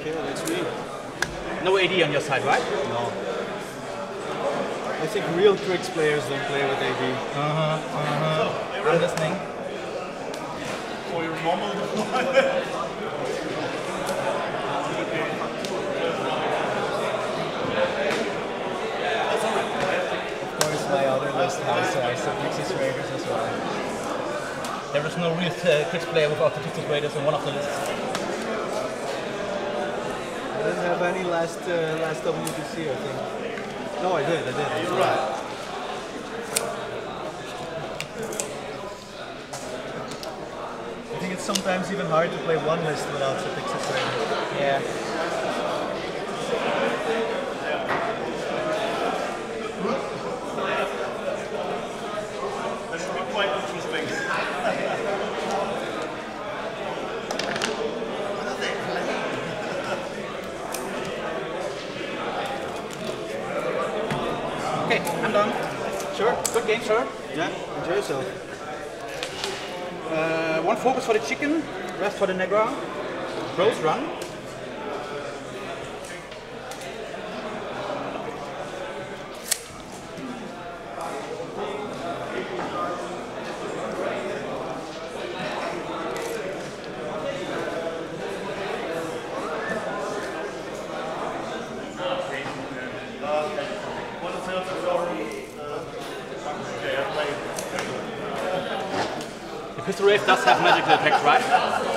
Okay, that's me. No AD on your side, right? No. I think real Cryx players don't play with AD. So, I'm listening. For your normal one. Satyxis Raiders as well. There is no real Cryx player without Satyxis Raiders on one of the lists. I didn't have any last WPC, I think. No, I did. You're right. I think it's sometimes even hard to play one list without Satyxis Raiders. Yeah. Game, sir. Yeah, enjoy yourself. One focus for the chicken, rest for the Deneghra. Rose run. Pistol Wraith does have magical effects, right?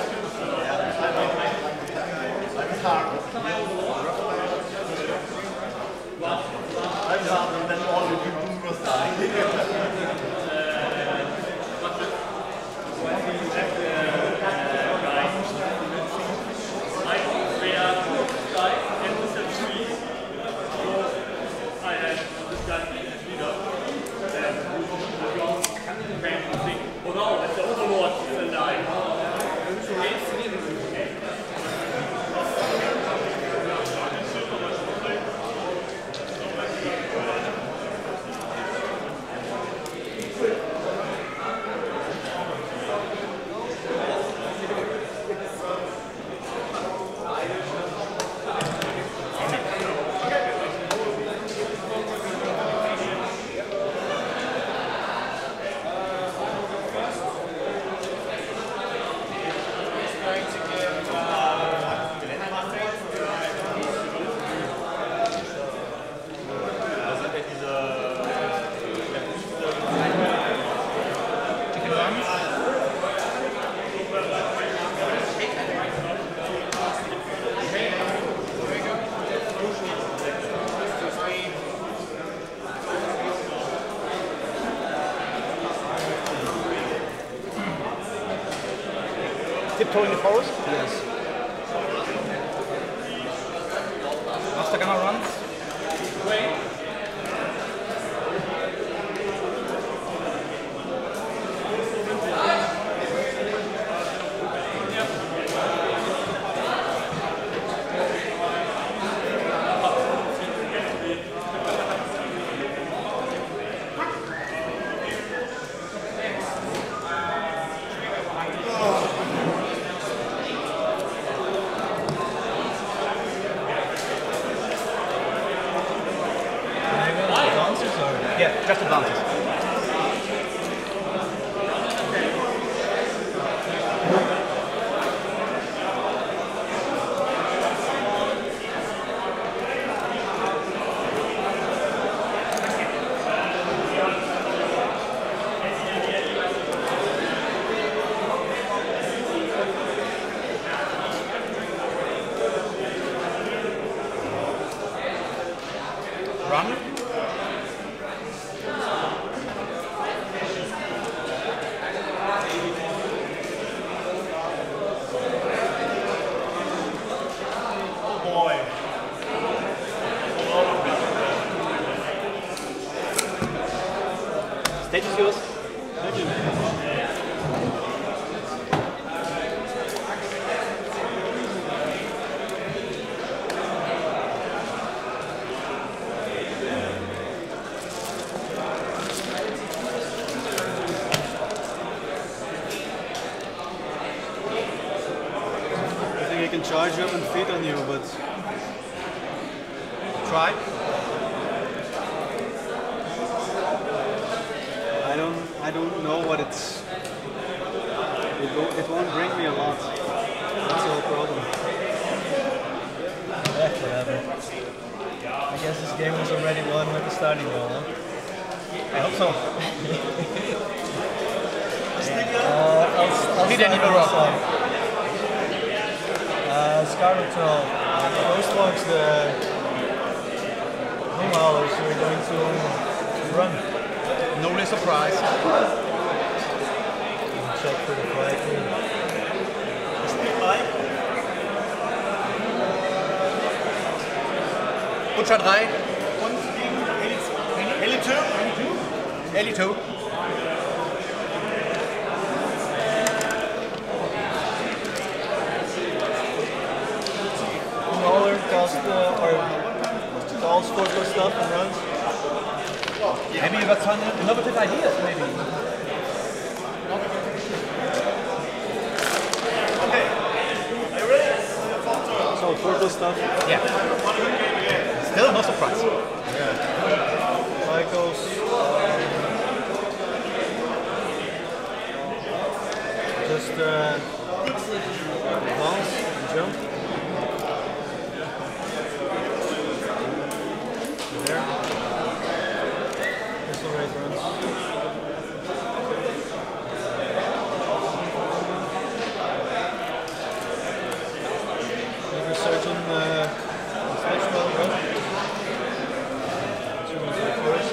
Tiptoeing the forest? Yes. Master Gunner runs. feed on you, but try. I don't know what it's. It won't bring me a lot. That's the whole problem. Yeah, whatever. I guess this game was already won with the starting goal, huh? I hope so. He didn't even rock. Scarlet Troll. First one's the Humalos, so we're going to run. No real surprise. Check for the flag here. Speed light. Butcher 3. Und gegen Ellie 2. All scoreless stuff and runs. Yeah. Maybe you've got some innovative ideas, maybe. Okay. Are you ready? So, scoreless stuff? Yeah. Still no surprise. Yeah. Michael's. Just bounce and jump. There. Pistol Wraith runs. Maybe Surgeon Slash Bell run. 2 runs to the forest.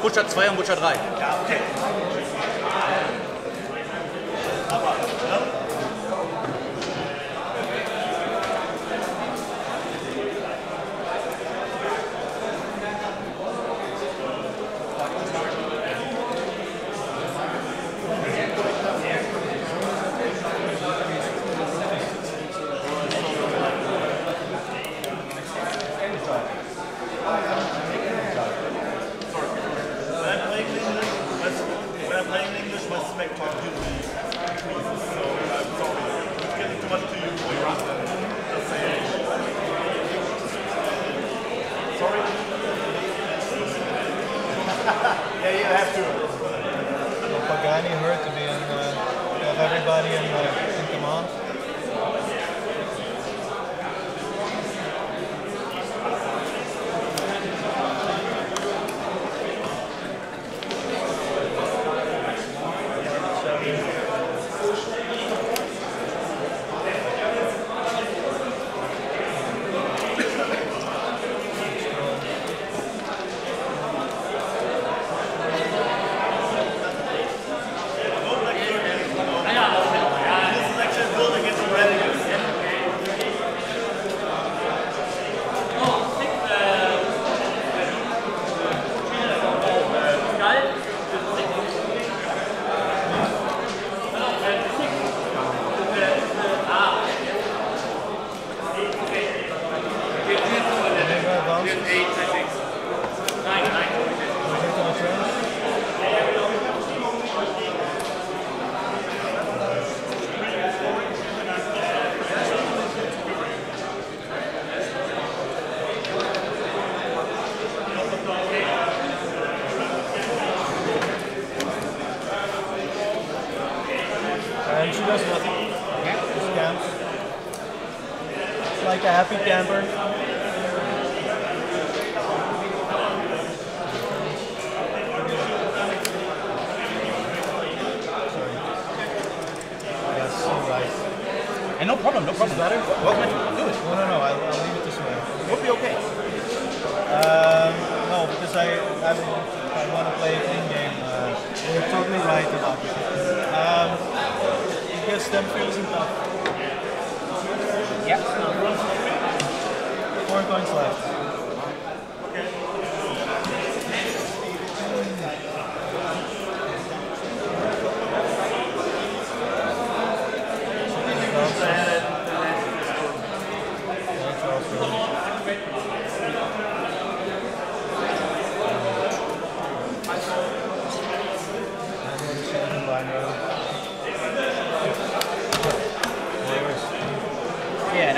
Butcher 2 und Butcher 3. Ja, okay. Aber, ja.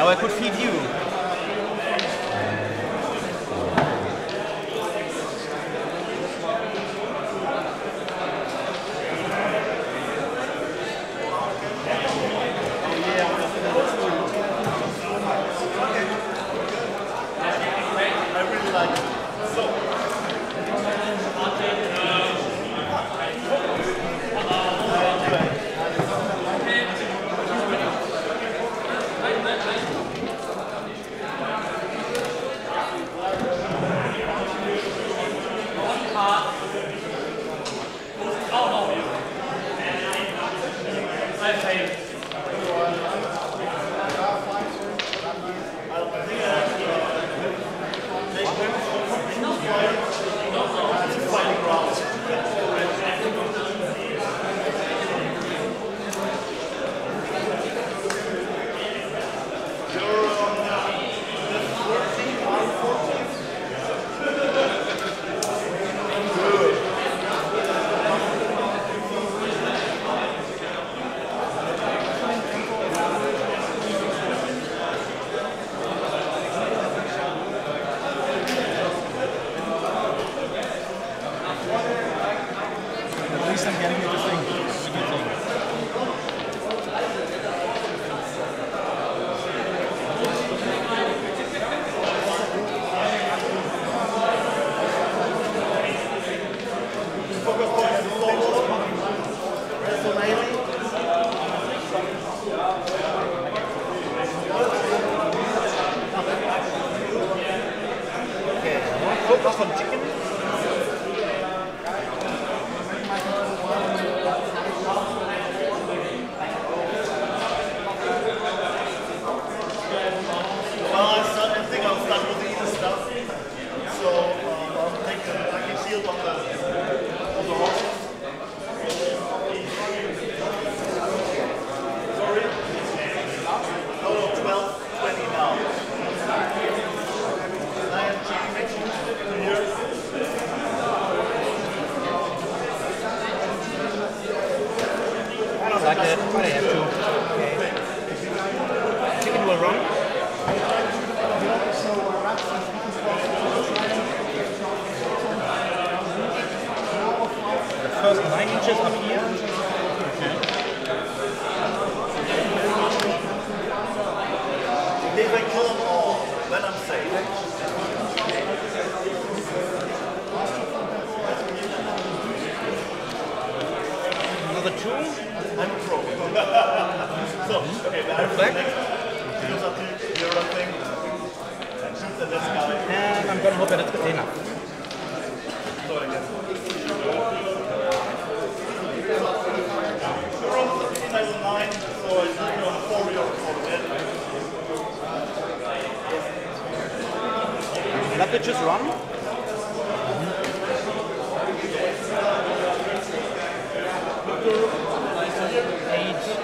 Now I could feed you.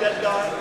That guy.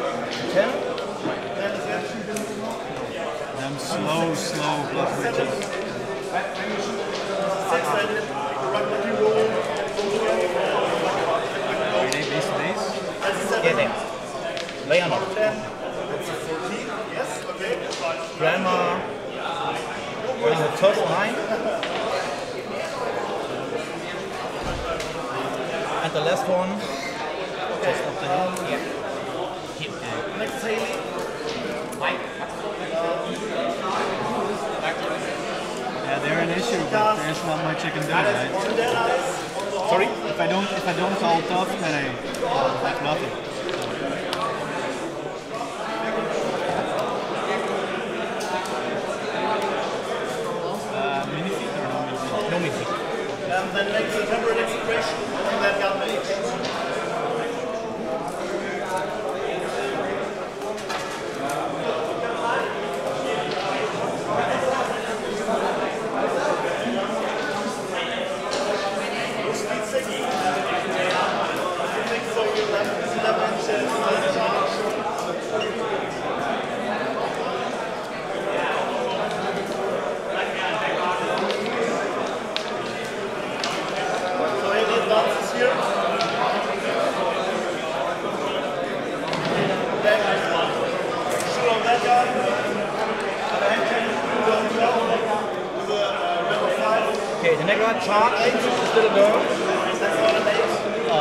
Deneghra charge, she's still a girl. Oh,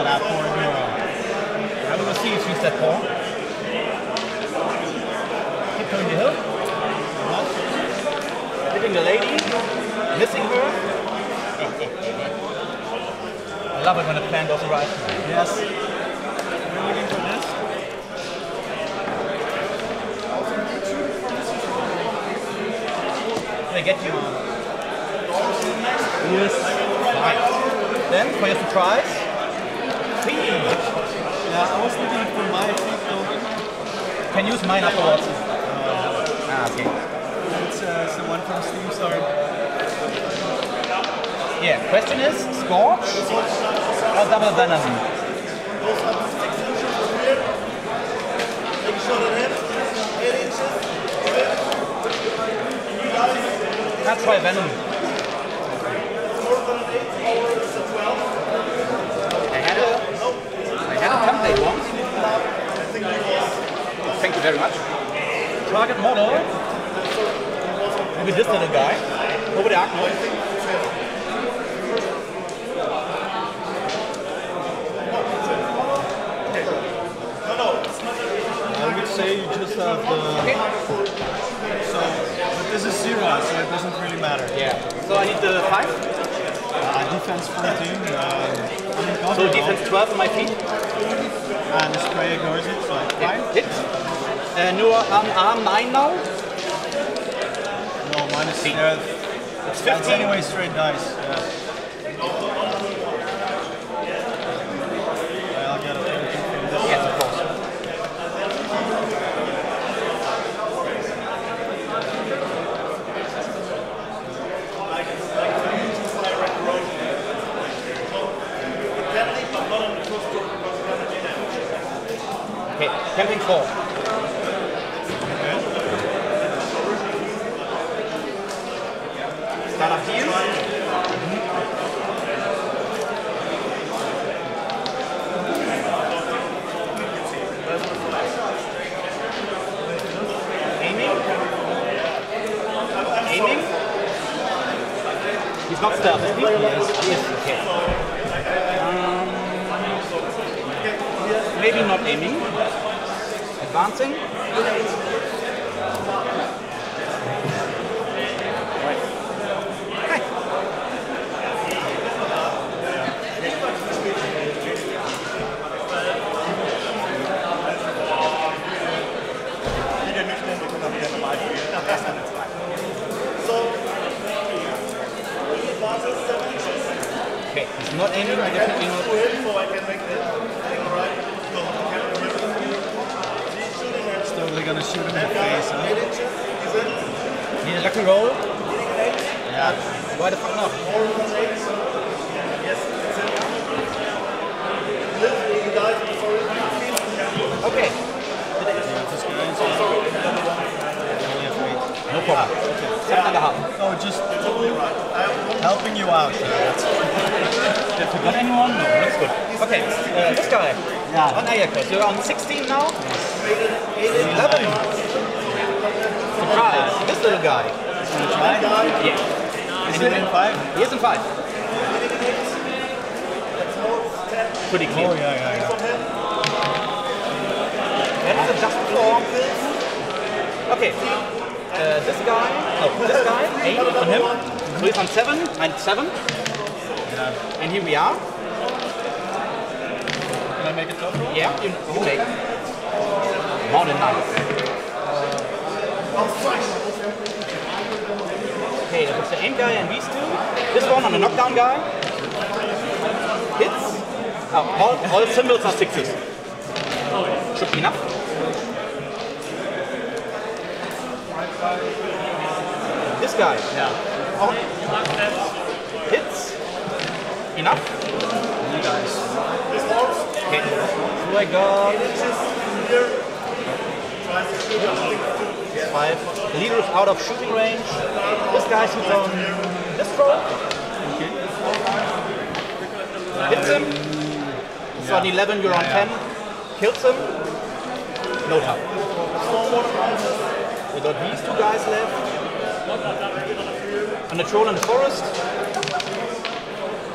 that poor girl. I will see if she's that poor. Keep going to help. Hitting the lady, missing her. I love it when a plan does arrive. Yes. We're looking for this. Did I get you? Yes. Right. Then, for your surprise, feet. Yeah, I was looking for my feet though. Can use mine afterwards. Okay. It's the one from Steam Star. Yeah, question is, Scorch or Double Venom? Those are 6 inches from here. Make sure the head is 8 inches. That's why Venom. 4 and 8 hours, 12. I had a template once. Thank you very much. Target model. With this little guy, over the arc noise. I would say you just have the... Okay. So, but this is 0, so it doesn't really matter. Yeah. So I need the 5? Defense 14. So defense 12 on my feet. And the sprayer goes in, so I five. Hit. New arm 9 now. Minus 8. It's 15 anyway, straight dice. Yeah. I'll get it. Yes, of course. Okay, camping 4. Maybe not aiming. Advancing. Right. Hi. Okay, he's not aiming, I definitely not. They're gonna shoot him in the face, huh? Need a lucky roll? Yeah. Why the fuck not? Okay. No problem. Yeah. Oh, just helping you out. Did I forget anyone? No, that's good. Okay, this guy. Yeah. On Ayakos. You're on 16 now? It's 11. Surprise! This little guy. Yeah. Is it in 5? Yes, in 5. Pretty clear. Oh, yeah. That's a just form. Okay. This guy. 8 on him. So he's on 7 and 7. Yeah. And here we are. Can I make a top roll? Yeah, you make it. Mountain Knights. Okay, that was the aim guy and these two. This one on the knockdown guy. Hits. Oh, all symbols are 6s. Should be enough. This guy. Yeah. Oh. Hits. Enough. You guys. Okay. Oh my god. 5. The leader is out of shooting range. This guy shoots on this throw. Okay. Hits him. Yeah. So on 11, you're on 10. Kills him. No time. We got these two guys left. On the troll in the forest.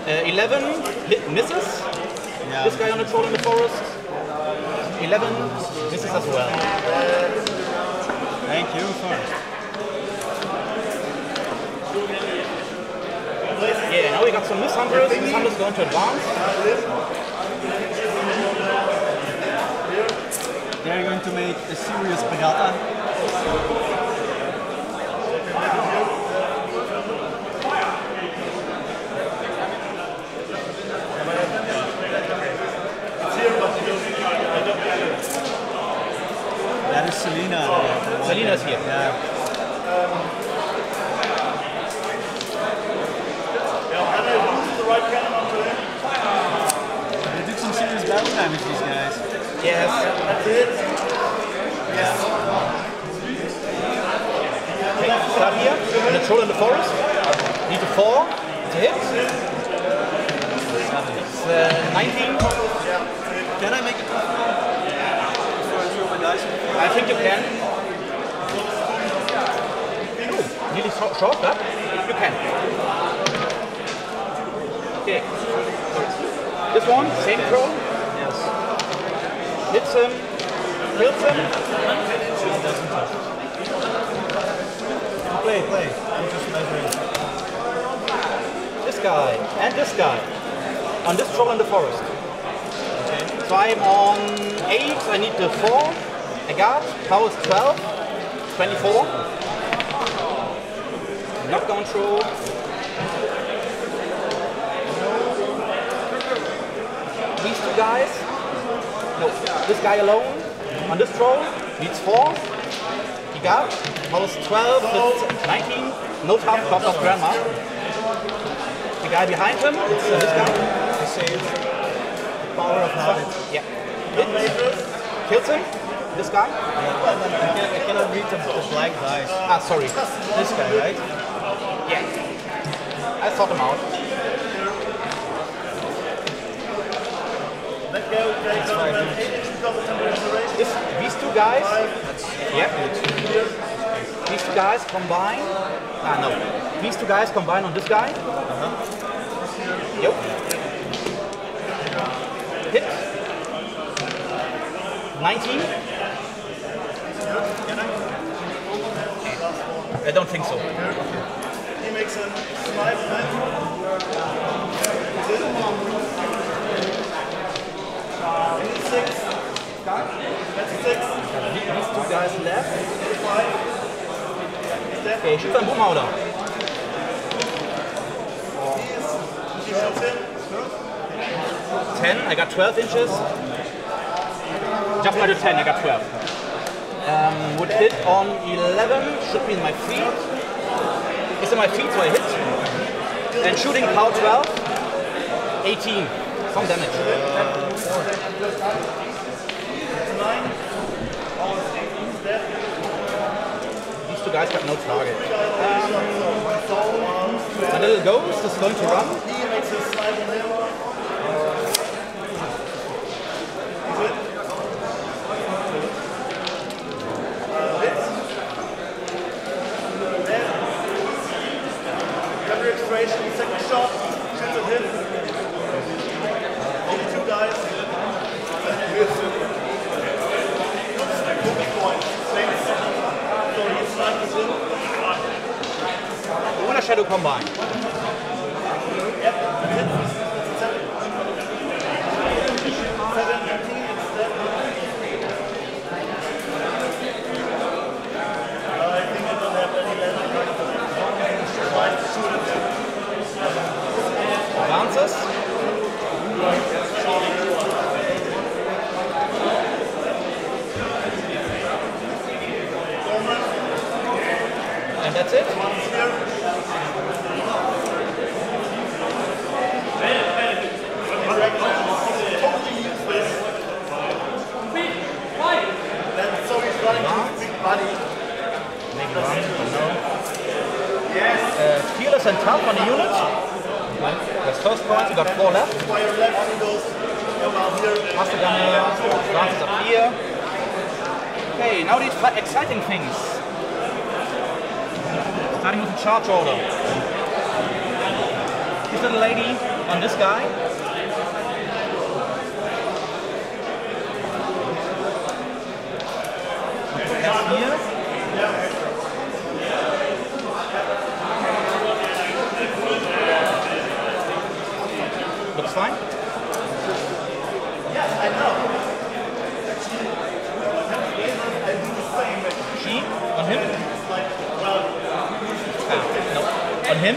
11 hit misses. Yeah. This guy on the troll in the forest. 11 misses as well. Thank you first. Yeah, now we got some Nyss Hunters. Nyss Hunters going to advance. They're going to make a serious pagata. That is Selena. Selena's here. Yeah. They did some serious battle damage, these guys. Yes, that's it. Yes. Okay, start here. And the troll in the forest. Need a 4 to hit. It's 19. Can I make it 24? I think you can. Oh, really short, huh? You can. Okay. This one, same throw. Yes. Hits him. Kills him. Play, play. I'm just measuring. This guy and this guy. On this throw in the forest. Okay. So I'm on 8. I need the 4. I got power is 12, 24. Knockdown throw. These two guys. No, this guy alone on this throw needs 4. He got power is 12, with 19. No top cost of grandma. The guy behind him. It's this guy. I saved power of habit. Yeah. It kills him. This guy? I cannot read the black guys. Ah, sorry. This guy, right? Yeah. I sort him out. These two guys? Yeah. These two guys combine. Ah, no. These two guys combine on this guy. Yep. Hit. 19? I don't think so. He makes a slight hit. 6. That's 6. These two guys left. Okay, shoot them, Boomhauder. He is 10. I got 12 inches. Jump out of 10, I got 12. Would hit on 11, should be in my feet. It's in my feet, so I hit. And shooting power 12, 18. Some damage. These two guys got no target. My little ghost is going to run. Second shot, shoots at him. Only two guys. The Withershadow Combine. Advances. And that's it. That's so he's running to his big body. Yes. Fearless and tough on the unit. That's first point, you got 4 left. Master Gunner, advances up here. Okay, now these exciting things. Starting with the charge order. This little lady, on this guy. That's here. Looks fine. Yes, I know. She on him? Ah, nope. On him?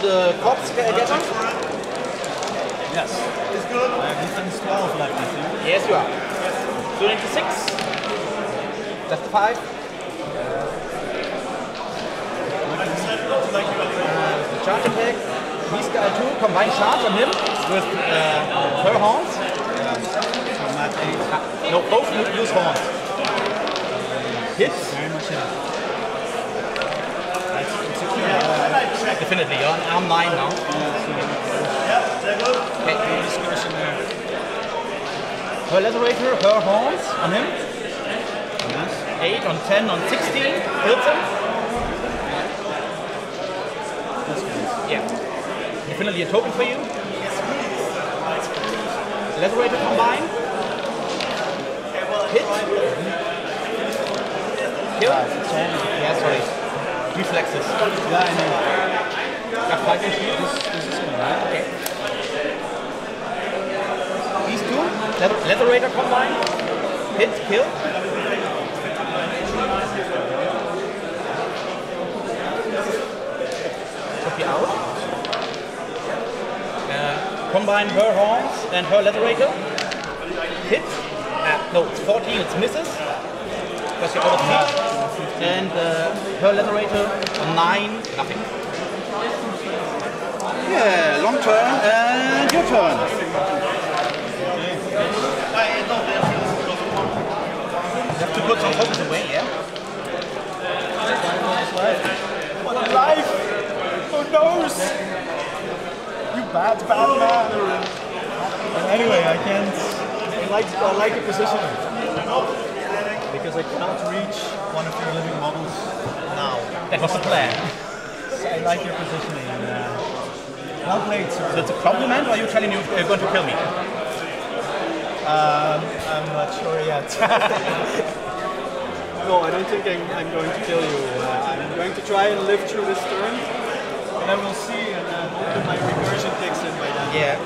The corpse getter? Yes. It's good. I have distance 12 left, I think. Yes, you are. So 96. That's 5. The charge attack. This guy too. Combined charge on him with her horns. No, both use horns. Hits. Very much hit. Definitely, you're on arm 9 now. Okay, no discussion there. Her lacerator, her horns on him. Yes. 8, on 10, on 16. Hilton. Yeah. Definitely a token for you. Lacerator combine. Hit. Kill. Yeah, sorry. Reflexes. Yeah, I know. Got 5 HP. This is him, right? Okay. These two, Lacerator Combine, hit, kill. Copy out. Combine her horns and her Lacerator. Hit. No, it's 14, it's misses. Because you're out of heat. And her Lacerator, 9, nothing. Yeah, long turn, and your turn. You have to put some tokens away, yeah? What life! Who knows? You bad man. Anyway, I can't... I like your position. Because I cannot reach one of your living models now. That was the plan. I like your positioning. Well played, sir. That's a compliment, or are you telling me you're going to kill me? I'm not sure yet. No, I don't think I'm going to kill you. I'm going to try and live through this turn, and then we'll see, and hope that my recursion kicks in by then. Yeah.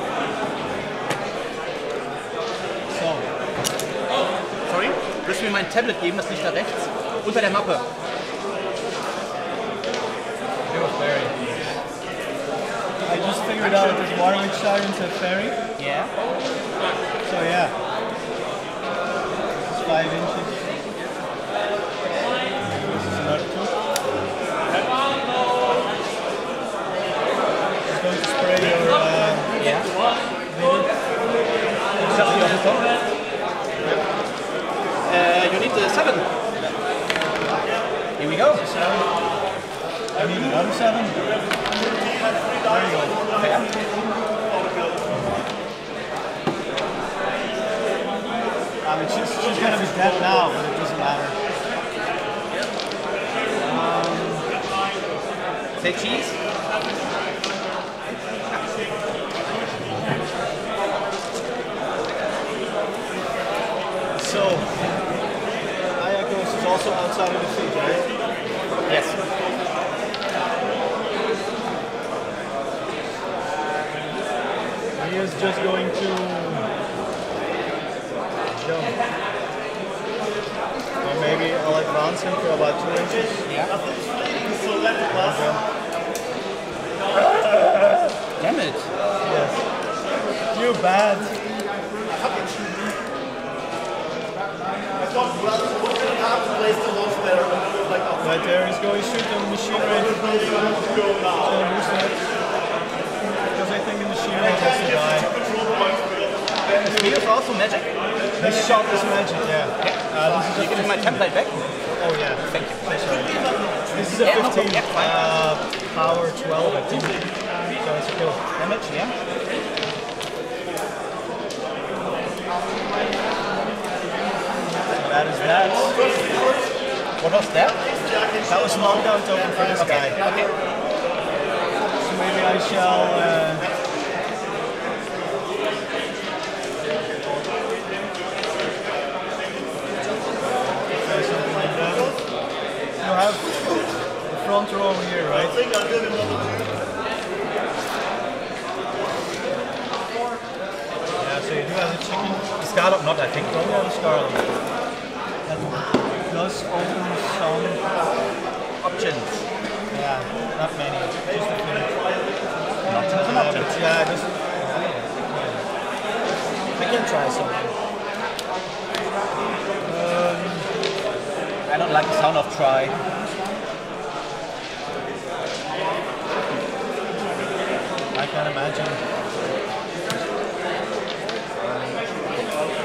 Willst du mir mein Tablet geben, das liegt da rechts? Unter der Mappe. It was fairy. I just figured out that Warwitch Sirens have fairy. Yeah. So yeah. This is 5 inches. This is another 2. It's going to spray your... yeah. You need 7. Here we go. I need another 7. There you go. Yeah. I mean, she's gonna be dead now, but it doesn't matter. Say cheese. also outside of the field, right? Yes. He is just going to jump. Or maybe I'll advance him for about 2 inches. Yeah. Okay. Damn it. Yes. You bad. Right there, he's going to shoot the machine rate. Because I think the machine rate has to die. This meal is also magic? This shot is magic, yeah. This is you give my template back? Oh yeah. Thank you. This is a 15 power 12, I think. So it's a kill. Damage, yeah. That is that. What was that? That was knockdown token for this guy. Okay. So maybe I shall... okay, something like that. You have the front row here, right? Yeah, so you do have the chicken. The Skarlock not, I think. Oh, yeah, the Skarlock. Does open some options. Yeah, not many. Just a few. Not an option. Yeah, just. I can try something. I don't like the sound of try. I can imagine. I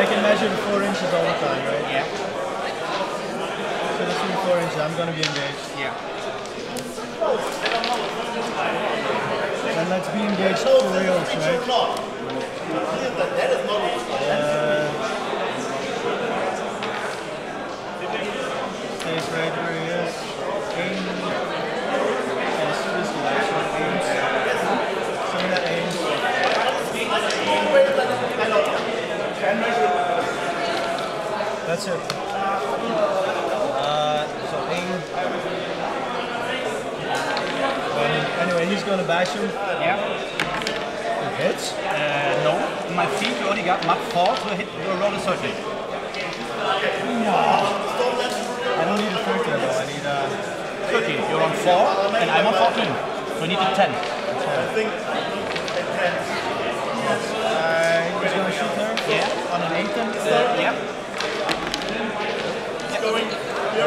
I can measure the 4 inches all the time, right? Yeah. So the 3-4 inches, I'm going to be engaged. Yeah. And let's be engaged for reals, right? Stays right where he is. Aim. That's it. So aim. Anyway, he's gonna bash him. Yeah. It hits? No. My feet only got Mach 4 to hit the roller circuit. I don't need a 13 though, I need a... 13. You're on 4 and I'm on 14. So I need a 10. Yes. He's gonna shoot there? Yeah. On an 8 then? Yeah.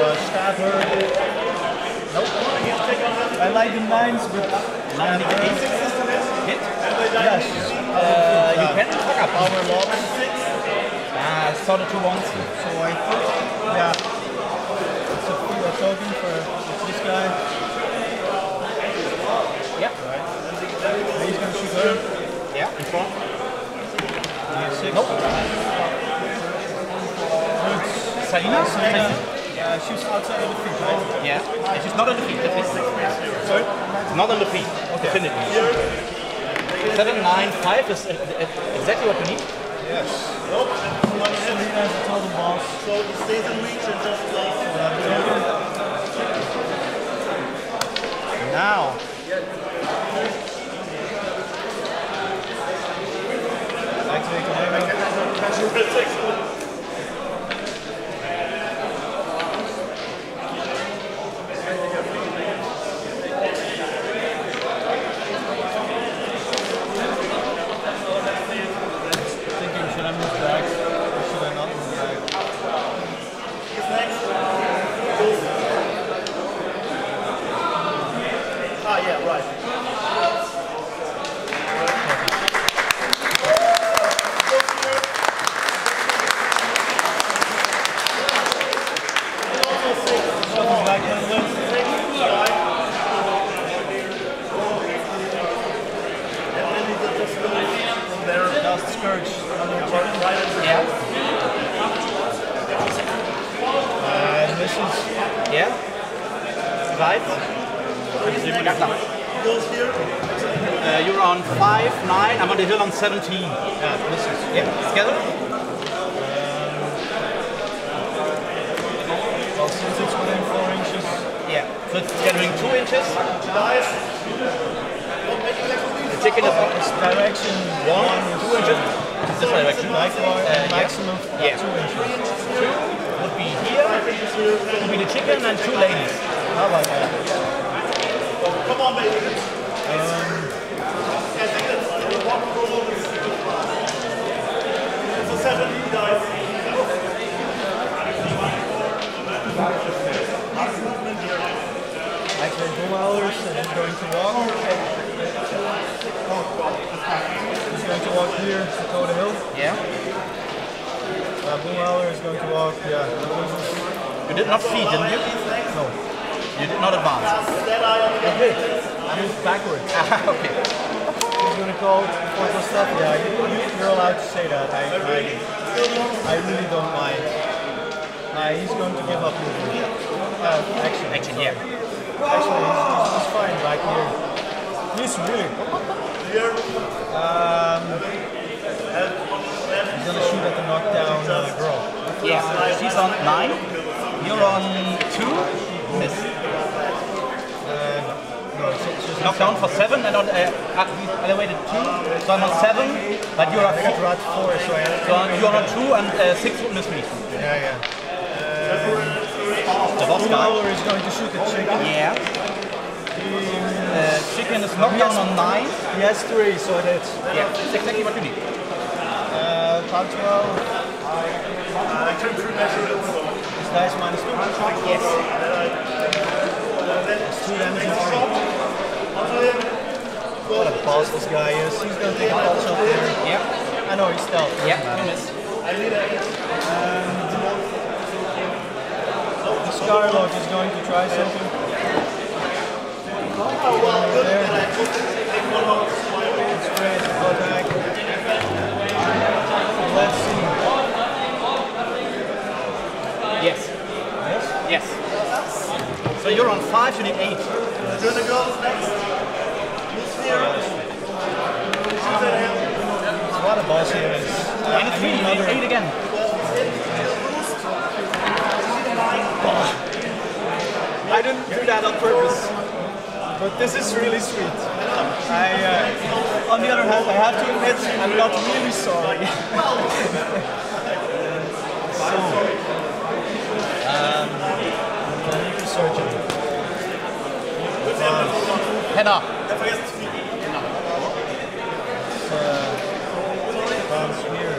Stab her. Nope. I like the 9s, but... Hit? Yes. You can fuck up. Power lock. I saw the 2 1s. So I think... Yeah. So we are talking for this guy. Yep. Right. And he's gonna shoot her. Yeah. In front. D6. Nope. Selena? Selena. She's outside of the feet, right? Yeah. She's not on the feet. Sorry? Not on the feet. Okay. Definitely. 7, 9, 5 is exactly what we need. Yes. Nope. Selena has a total boss. So it stays in reach and just plays. Now. Activate. You're on 5, 9, I'm on the hill on 17. Yeah, together? Well, since it's within 4 inches. Yeah, so it's gathering 2 inches. Nice. The chicken is on this direction. 1, 2 inches. This direction. Maximum 2 inches. 2 would be here, would be the chicken and 2 ladies. How about that? Come on, baby. I think that's the one problem is so 7 dice. I can do hours and I'm going to walk. He's going to walk here to go to hill. Yeah. Blue Howler is going to walk, yeah. You did not feed, didn't you? No. You did not advance. Okay. I moved backwards. Okay. He's gonna call for the stuff. Yeah, you're allowed to say that. I really don't mind. He's going to give up movement. Action, yeah. Actually, he's fine back here. He's really good. He's gonna shoot at the knockdown girl. Yes. She's on 9. You're on 2. Miss. Knockdown for 7 and on elevated 2, so I'm on 7, but you're on 4, so you're on 2 and 6 would miss me. Yeah, yeah. The boss guy is going to shoot the chicken. Yeah. Chicken is knockdown on 9. He has 3, so it hits. Yeah, that's exactly what you need. Punch well. I turn through measure it. This dice minus 2. Yes. That's 2 damage. What a boss this guy is. He's going to take a hot shot there. Yep. I know he's stealth. Yep. I The Skarlock is going to try something. Oh, well, good. It's great to go back. Let's see. Yes. Yes? Yes. So you're on 5, you need 8. Yes. You're the girls next. What a boss here is. I need another 8 again. I didn't do that on purpose, but this is really sweet. On the other hand, I have to admit, I'm not really sorry. So, surgeon. Henna. Here.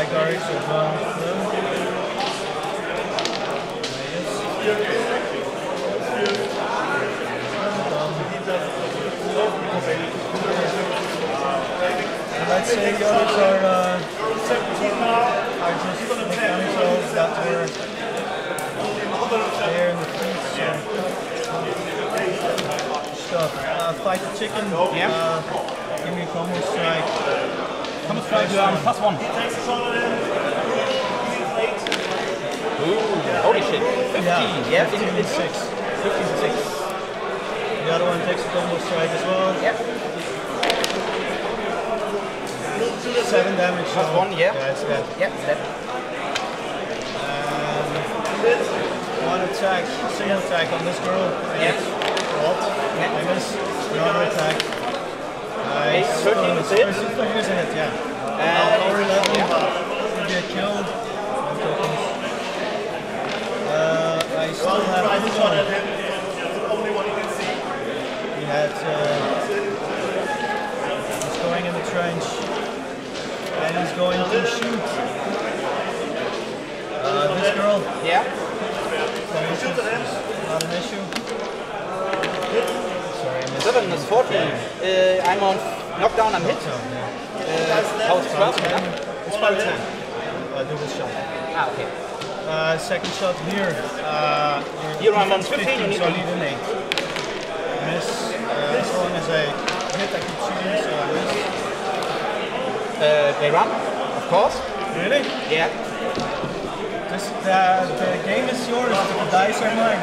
like Cryx as well. And I'd say the others are just Mechanithralls that were there in the feet. So, fight the chicken, give me a combo strike. Combo strike, +1. Ooh, holy shit. 15, yeah, 15 and 6. 15 and 6. The other one takes a combo strike as well. Yep. 7 damage. +1, yeah. Yeah, it's dead. Yep, it's dead. One attack, single attack on this girl. Yep. I miss. Another attack. 13 is it? 13 is it, yeah. Power level, get killed. I still have this one. He had, he's going in the trench. And he's going to shoot. This girl. Yeah. Not an issue. +14. I'm on knockdown, I'm hit. How's 12? It's +10. Double shot. Ah, okay. Second shot here. Here I'm on 15, you need to leave an 8. Miss. As long as I hit, I keep shooting, so I miss. They run, of course. Really? Yeah. This, the game is yours, the dice are mine.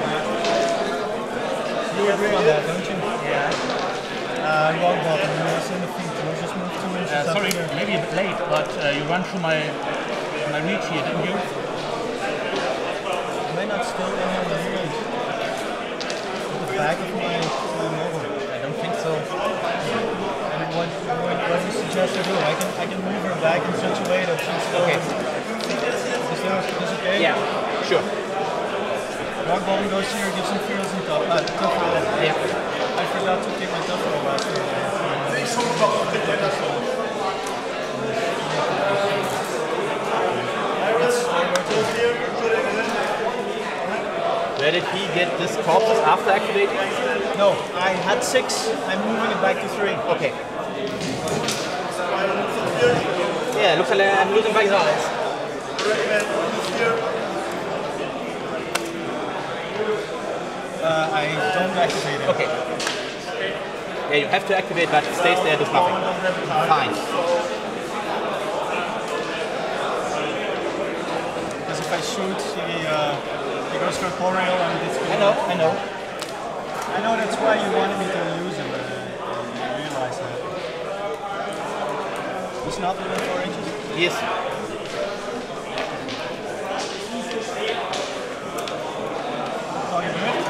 You agree on that, don't you? Long bottom, it's in the feet, you just move 2 inches up. Sorry, here. Maybe a bit late, but you run through my reach here, didn't you? Am I not still in my reach? The back of my over. I don't think so. And what do you suggest I do? I can move her back in such a way that she's still... Okay. Is this okay? Yeah, sure. Long bottom goes here, gives some feels and top. Yeah. I forgot to take my top off last year. Where did he get this corpus after activating? No, I had 6. I'm moving it back to 3. Okay. Yeah, looks like I'm losing back his eyes. I don't activate it. Okay. Yeah, you have to activate, but it stays there, does nothing. Fine. Because if I shoot, he goes for a Boreal and it's... I know, I know. I know that's why you wanted me to use him, but I realize that. He's not within 4 inches? Yes. Oh, you're ready?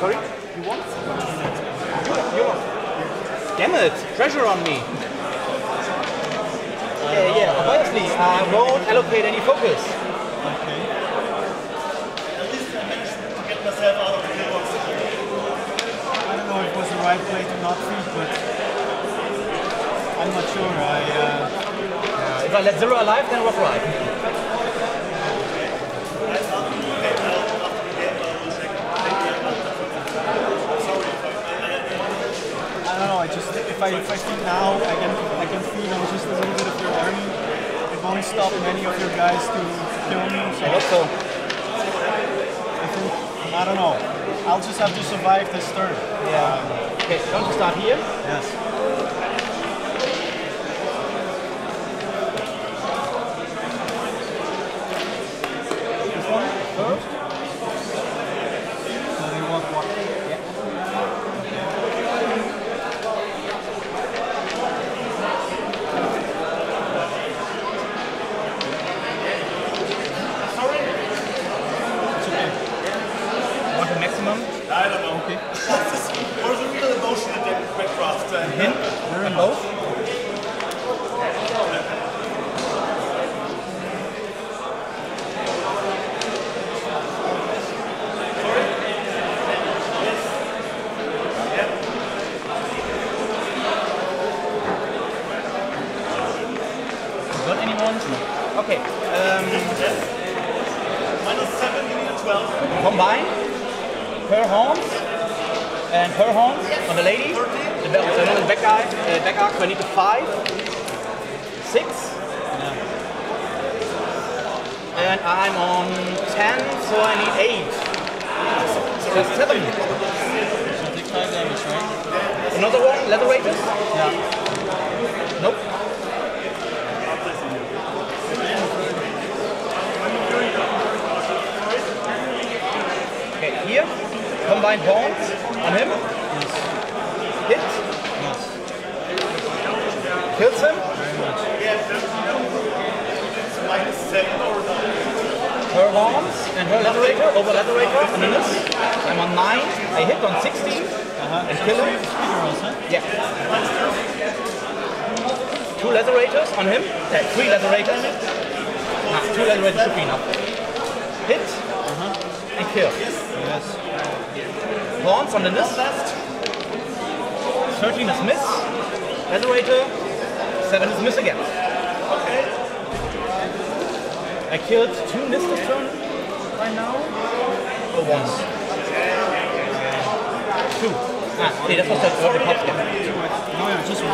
Sorry? You want? You want? Damn it! Pressure on me! Yeah, yeah, obviously, I won't allocate any focus. Okay. At least I managed to get myself out of the box. I don't know if it was the right play to not feed, but I'm not sure. If I let 0 alive, then it was right. I just if I feed now, I can feed on just a little bit of your army. It won't stop any of your guys to kill me. So I hope so. I think, I don't know. I'll just have to survive this turn. Yeah. Okay, don't you start here? Yes. This one first. So you want one? Yeah. I don't know. Okay. What's this? What is the real emotion at that Redcraft? Okay. Yes. -7, you need a 12. Combine. Her horns. And her horns on the lady. 30. The back guy. Back arc, so I need a 5. 6. No. And I'm on 10, so I need 8. So 7. Take 5 damage, right? Another one? Leather Raiders? Yeah. Nope. Here, combine horns on him. Yes. Hit. Yes. Kills him. Very much. Her horns and her Leverator over Leverator on Nyss. I'm on 9. I hit on 16 and kill him. Yeah. 2 Leverators on him. 3 Leverators. 2 Leverators should be enough. Hit and kill. Yes. Horns on the Nyss left. 13 is miss. Resurrector. 7 is miss again. Okay. I killed 2 Nyss this turn right now. Or once. 2. Ah, hey, that's not that for the pop game. No, yeah, just 1.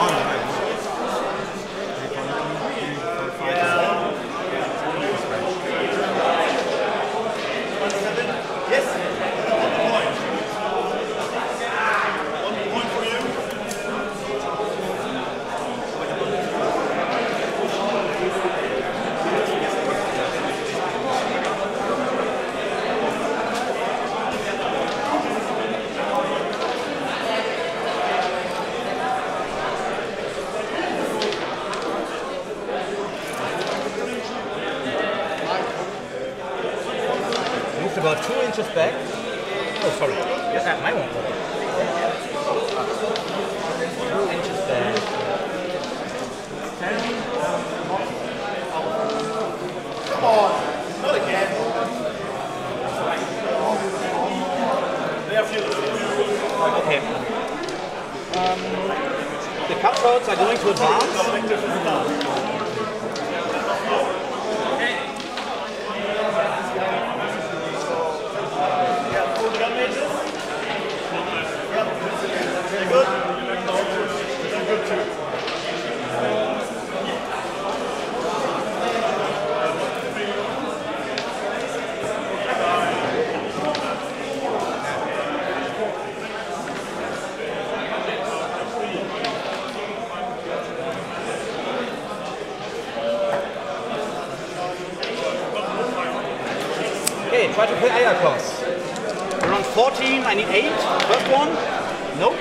About 2 inches back. Oh, sorry. Yes, I might want to. 2 inches back. 10. Come on. Not again. Okay. The cutthroats are going to advance. Try to play air class. Around 14, I need 8. First one, nope.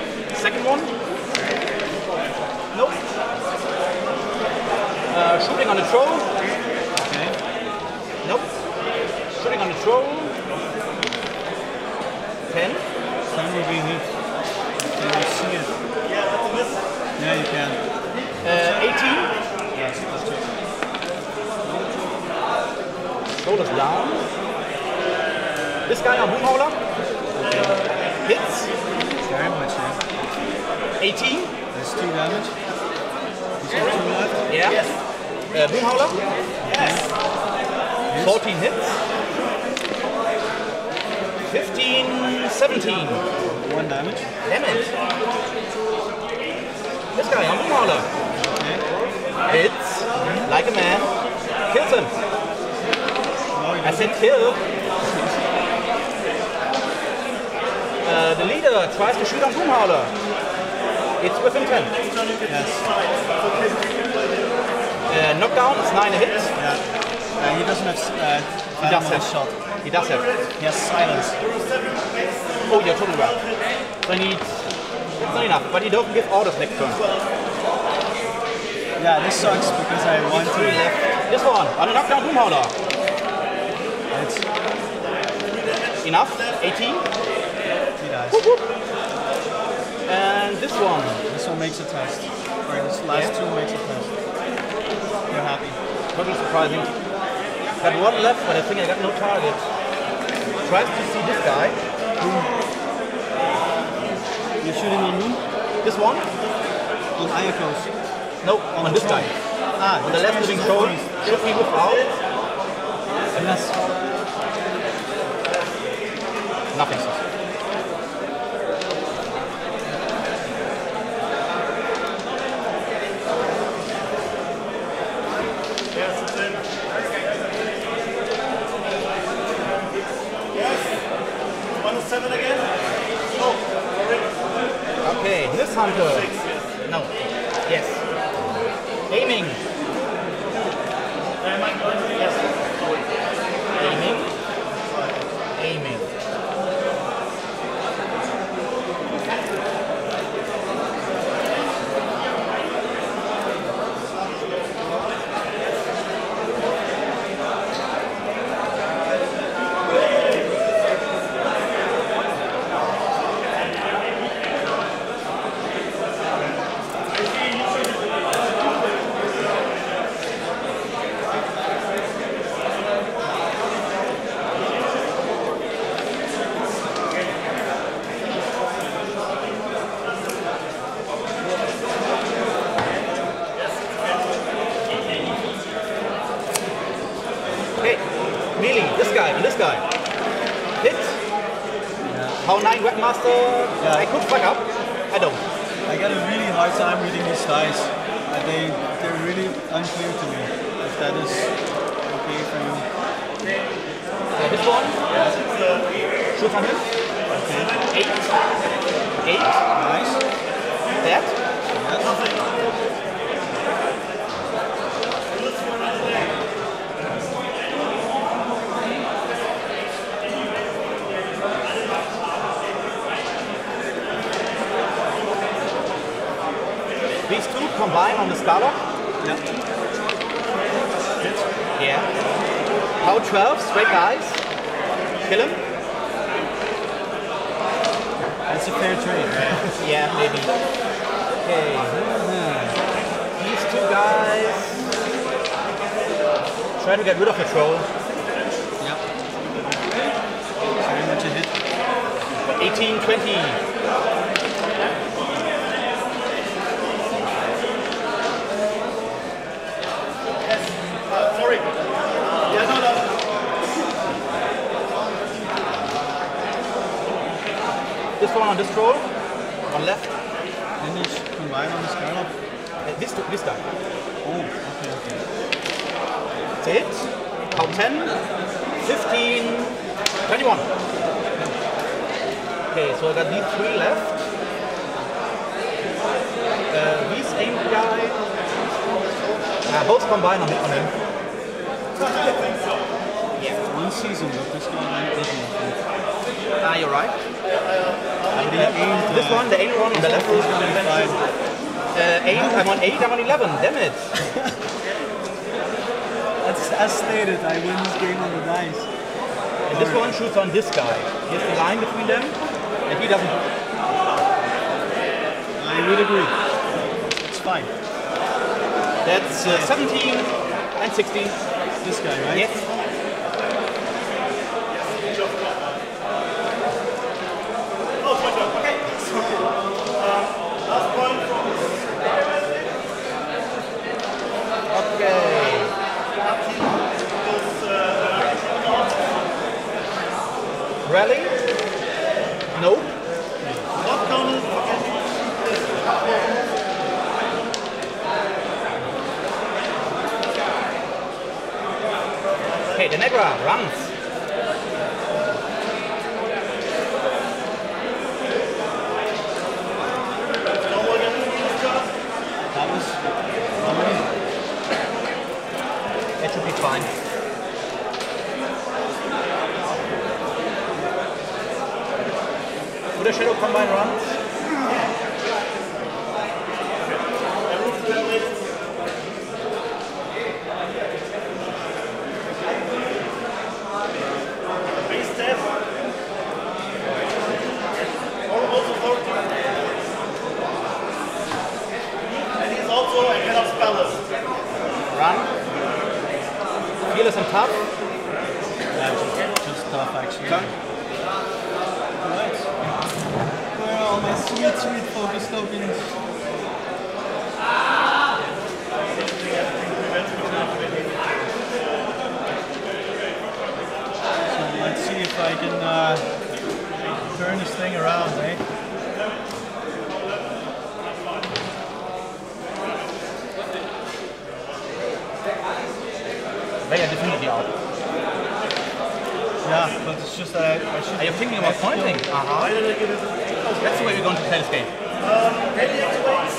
Second one, nope. Shooting on the troll, okay. Nope. Shooting on the troll, 10. 10 will be hit. Can you see it? Yeah, that's a miss. Yeah, you can. 18. Yes, that's good. Shoulders down. This guy on Boomhauler hits. Very much, yeah. 18. That's 2 damage. Right. Yeah. Yes. Boomhauler. Yes. 14 hits. 15, 17. 1 damage. Damn it. This guy on Boomhauler hits like a man. Kills him. I said kill. The leader tries to shoot on Boomhauler. It's within 10. Yes. Knockdown is 9 hits. Yeah. He doesn't have. He does have shot. He does have. He has silence. Oh, you're totally right. So he needs. It's not enough, but he doesn't give orders next turn. Yeah, this sucks because I want to left. This one on a knockdown Boomhauler. Right. Enough. 18. Whoop, whoop. And this one. This one makes a test. Or this last 2 makes a test. You're happy. Totally surprising. Got 1 left, but I think I got no target. Tries to see this guy. You're shooting on me? This one? On Ayakos. Nope, on this guy. On the left living soul, should we move out? Yes. Nothing, sir. Yes. 107 again? No. Okay, Nyss Hunters. No. Yes. Aiming. Yes. Aiming. Aiming. Combine on the Skarlock? Yeah. Yeah. Power 12, straight guys. Kill him. That's a fair trade, right? Yeah, maybe. Okay. These two guys. Try to get rid of the troll. Yep. Very much a hit. 18, 20. This one on this roll, on left. Then you should combine on this guy. This guy. Oh, okay, okay. That's it. Count 10, 15, 21. Okay, so I got these three left. These aim guy. Both combine on him. I think so. Yeah. One season with this guy doesn't. Ah, you're right. This one, the aim one on the left is going to be fine. Aim, I'm on 8, I'm on 11, damn it. As stated, I win this game on the dice. And this one shoots on this guy. Here's the line between them, and he doesn't. I would agree. It's fine. That's 17 and 16. This guy, right? Yes. Rally? No. Okay, Deneghra runs. That was funny. It should be fine. Withershadow Combine runs. And he's also a kind of speller. Run. Fearless and tough. Just tough actually. Done. My sweet, sweet focus tokens. They are definitely out. Yeah, but it's just that I are you thinking about pointing? Why did I give it? That's the way we're going to play this game. Any activates?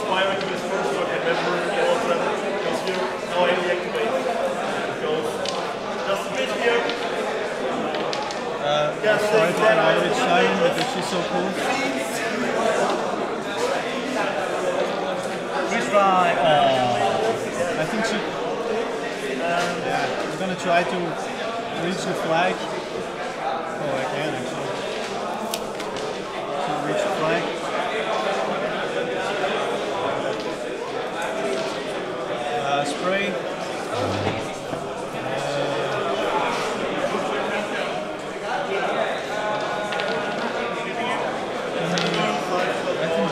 Spyro activates first, so I can remember all of them. Goes here. Now any activates. Goes just a bit here. Yes, that's that. I already shine, but it's just so cool. Please try. I think she... I'm gonna try to reach the flag. Oh, I can actually. To reach the flag. Spray. I think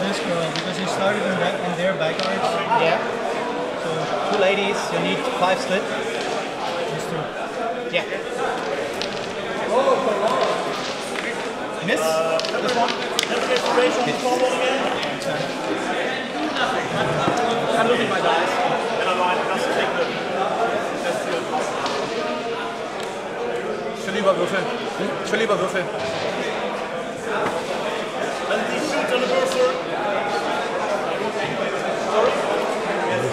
this girl, because he started in their backyard. Yeah. So, two ladies, you need 5 slip. Yeah. Oh, miss? This one? I'm losing my dice. And I might just take them. Let's do it. Schon lieber würfeln. Schon lieber würfeln. Then he shoots on the cursor. Sorry? Yes.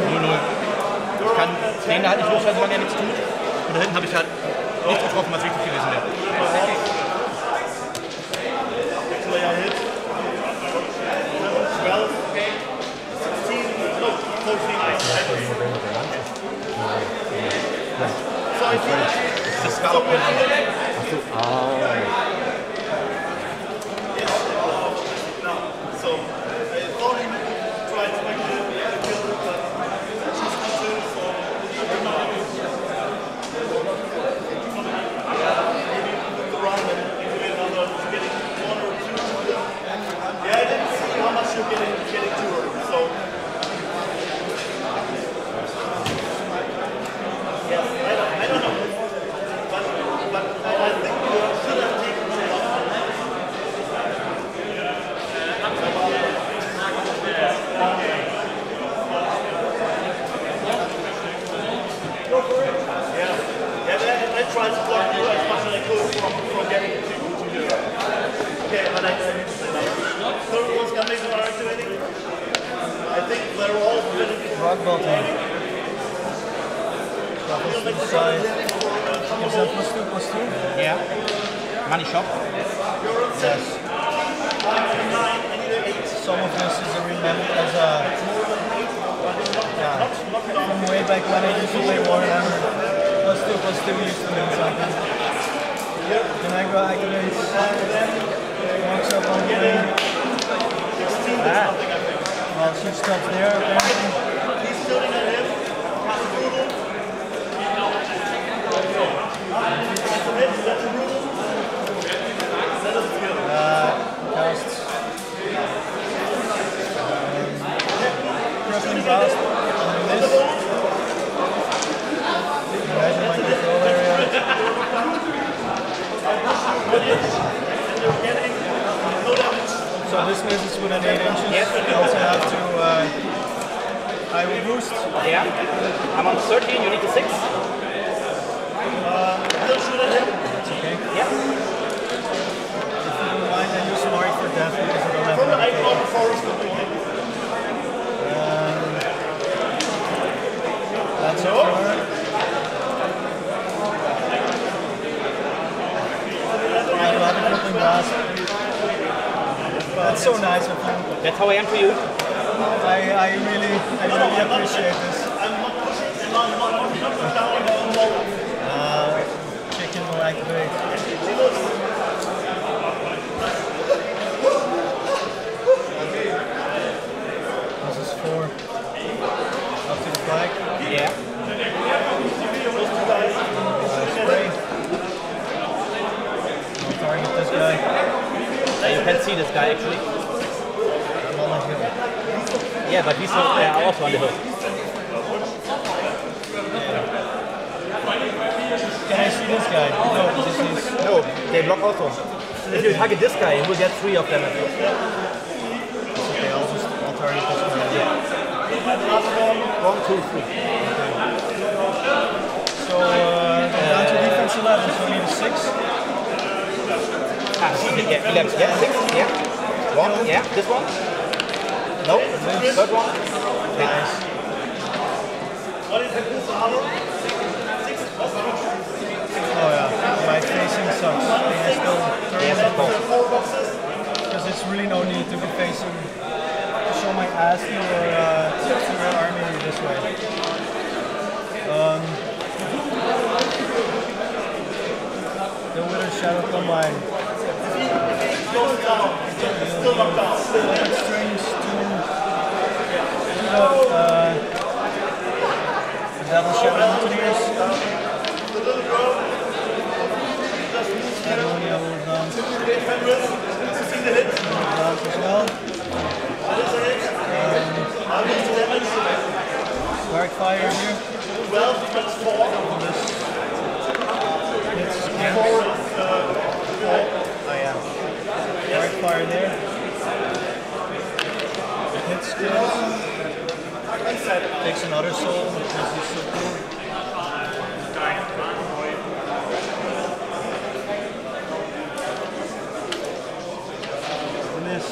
0-0. Ich kann den halt nicht loslassen, weil er nichts tut. Und da hinten habe ich halt nichts getroffen, was richtig gewesen wäre. Das ist Skarlock Commander. Getting to her, so... Yes, I don't know. But I think we should have taken her off. Yeah, I tried to block you as much as I could from getting to her. Okay, but third one's coming, are activating. I think they're all going to be +2, +2? Yeah. Money shop. You're on 6. I'm 9, I need an 8. Some of this is remembered as a... Yeah. From way back when I used to play Warhammer. +2, +2 used to mean something. Deneghra activates. Walks up on the ring. Well, she stops there apparently. He's shooting at him. That's a hit. That's a brutal. That doesn't feel good. Cast. Crossing blast. And this. Imagine my control area. You're getting no damage. So this misses with an 8 inches. Yes. You also have to... I will boost. Yeah. I'm on 13, you need a 6. Still shoot at him. That's okay. Yeah. If you don't mind, then you smart for death because of the level. From the 8 on the forest completely. That's over. That's so nice of you. That's how I am for you. I really appreciate this. I'm not pushing the long one. I'm not going down the long one. Chicken will activate. This is 4. Up to the flag. Yeah. Target this guy. You can see this guy actually. I'm on the hill. Yeah, but he's not there, also on the hill. Can I see this guy? No, they block also. If you target this guy, you will get 3 of them at least. Okay, I'll target this guy. Yeah. 1, 2, 3. Okay. So down to defense 11, so we need a 6. Ah, yeah, 11, yeah, 6, yeah. 1, yeah, this one. No, nice. Third one. Okay. Nice. What is the Oh yeah, my facing sucks. They have still 3 boxes. Because there's really no need to be facing. Show my ass to your army this way. The Withershadow Combine. Still locked down. Strings to the Devil Shadow Mountaineers. And only I will down. As well. Dark fire here. 12 + 4. It's 4. I am. Dark fire there. Hit skills. Takes another soul because he's so cool. And this.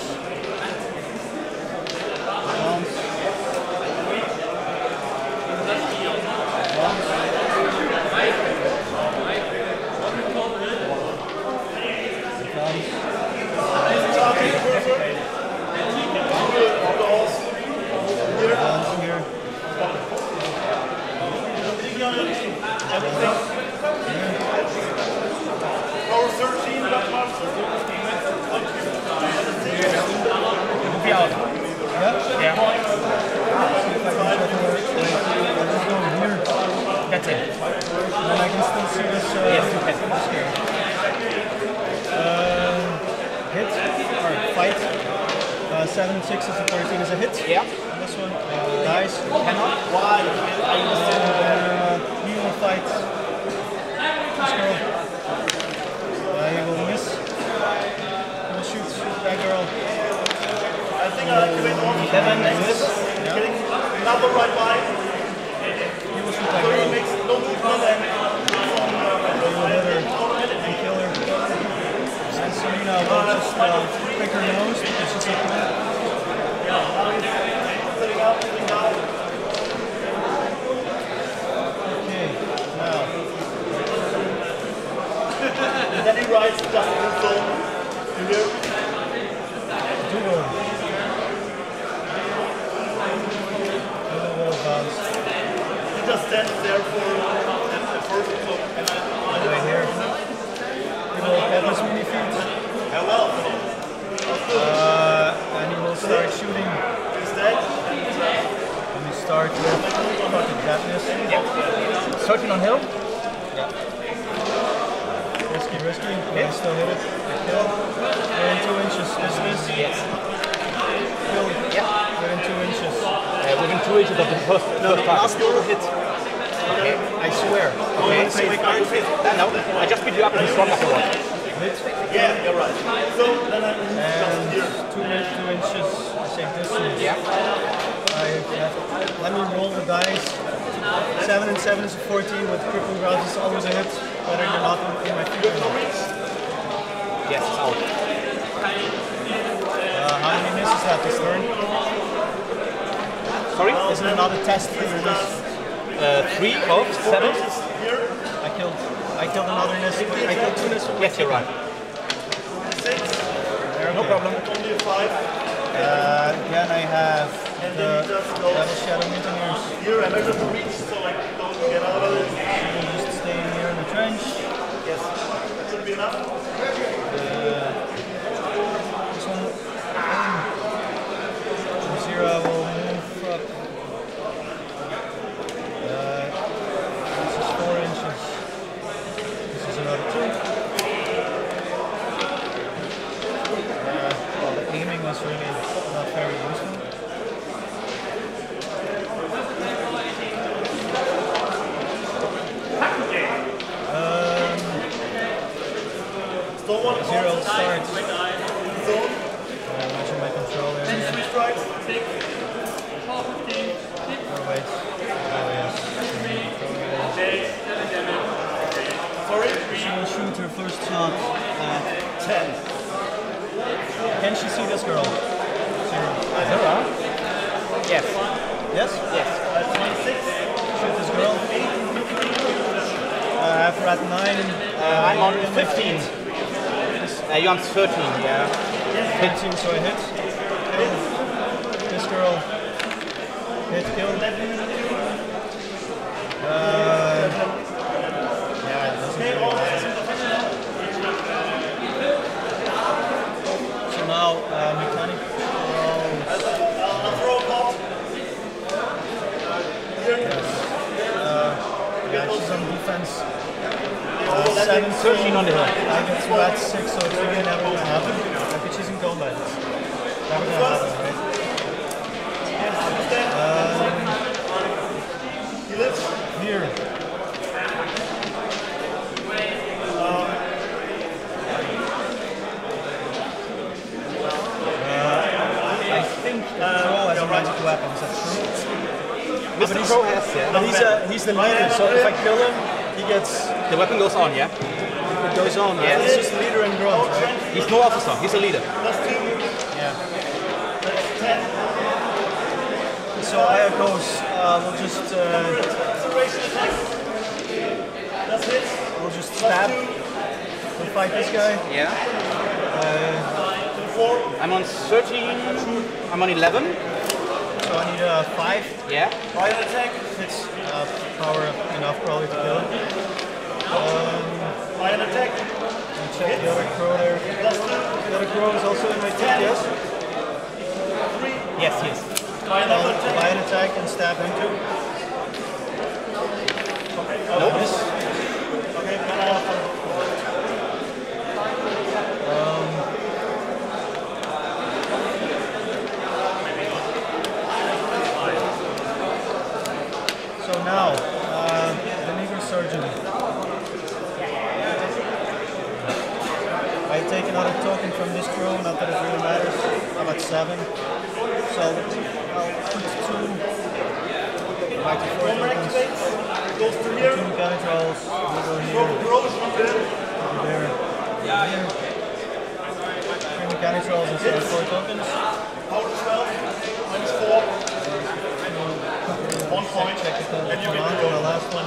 Measure my control there. Wait. Can she see this girl? Yes. Yes? Yes. 26. Shoot this girl. I have rat 9. I'm on 15. You're on 13, yeah. 15, so I hit. This girl. Hit, kill. Yeah, it doesn't really matter. So now, she's on defense. 13 on the hill. I get to add 6, so it's again never going to happen. I think she's in gold medals. Never going to happen, right? Here. I think Crow has a magic weapon, is that true? Mr. Crow has, yeah. But he's the leader, so if I kill him, he gets... The weapon goes on, yeah? It goes on, yeah. He's just the leader in Crow, right? He's no officer, he's a leader. Yeah. So Aya goes, we'll just... we'll just stab. We'll fight this guy. Yeah. I'm on 13. I'm on 11. So I need 5. Yeah. 5 attack. It's power enough probably to kill him. 5 attack. And check the other crow there. The other crow is also in my team, yes? Yes, yes. 5 attack and stab him too. Nope. Okay, so now, the Deneghra surgeon. I take another token from this crew, not that it really matters. I'm at 7. So I'll put 2 goes to here. Two Mechanithralls, over here, over there, yeah, here. Three Mechanithralls instead of 4 tokens. Power 12, minus 4. 1 point. Check the and you command on the last one.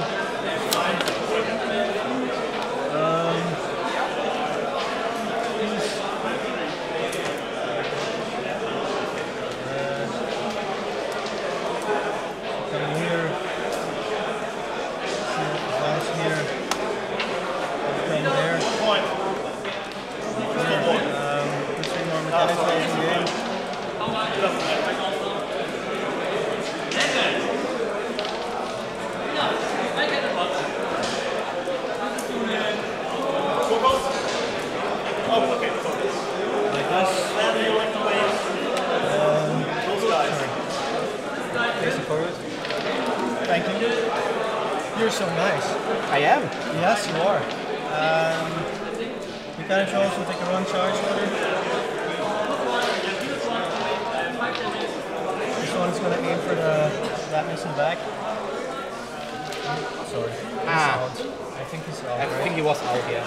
You're so nice. I am? Yes, you are. You can also take a run charge order. This one is going to aim for that missing back. Sorry. Out. I think he's out. I think he was out, yeah.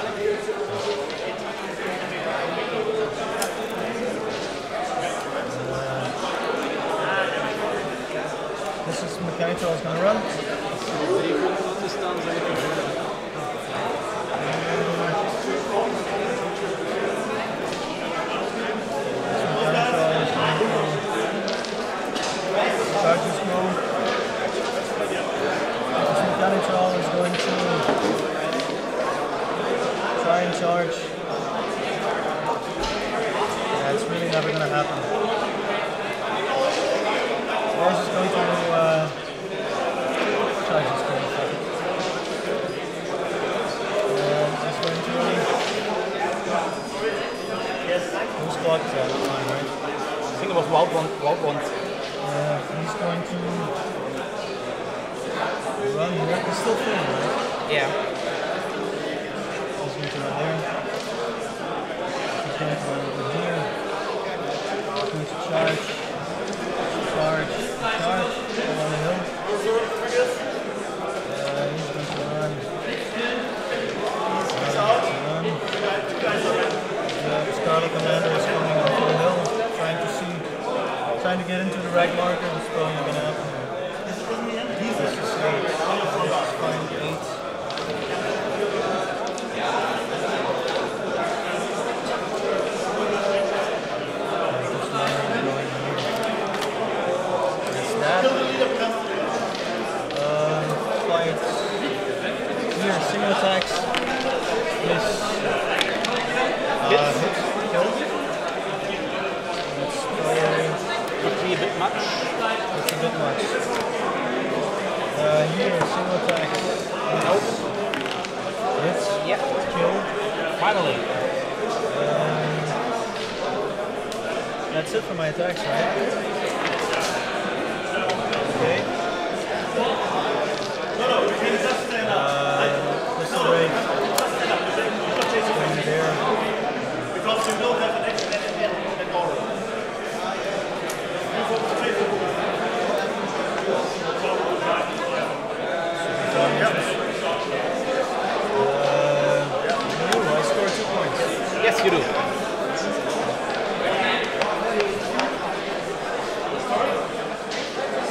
This is Mechanithralls going to run. Mechanithrall is going to try and charge. Yeah, it's really never going to happen. Ours is going to charge this guy. This one to who's blocked at the time, right? I think it was Wild One. He's going to... Run, you reckon still feeling, right? Yeah. Just going to run there. He's going to run over here. He's going to charge. Charge. Charge. Go on the hill. He's going to run. He's going to run. The Skarlock Commander is coming up the hill. trying to get into the right marker and it's probably not going to happen. Finally. That's it for my attacks, right? Okay. Pistol Wraith. Right there. Yes, you do.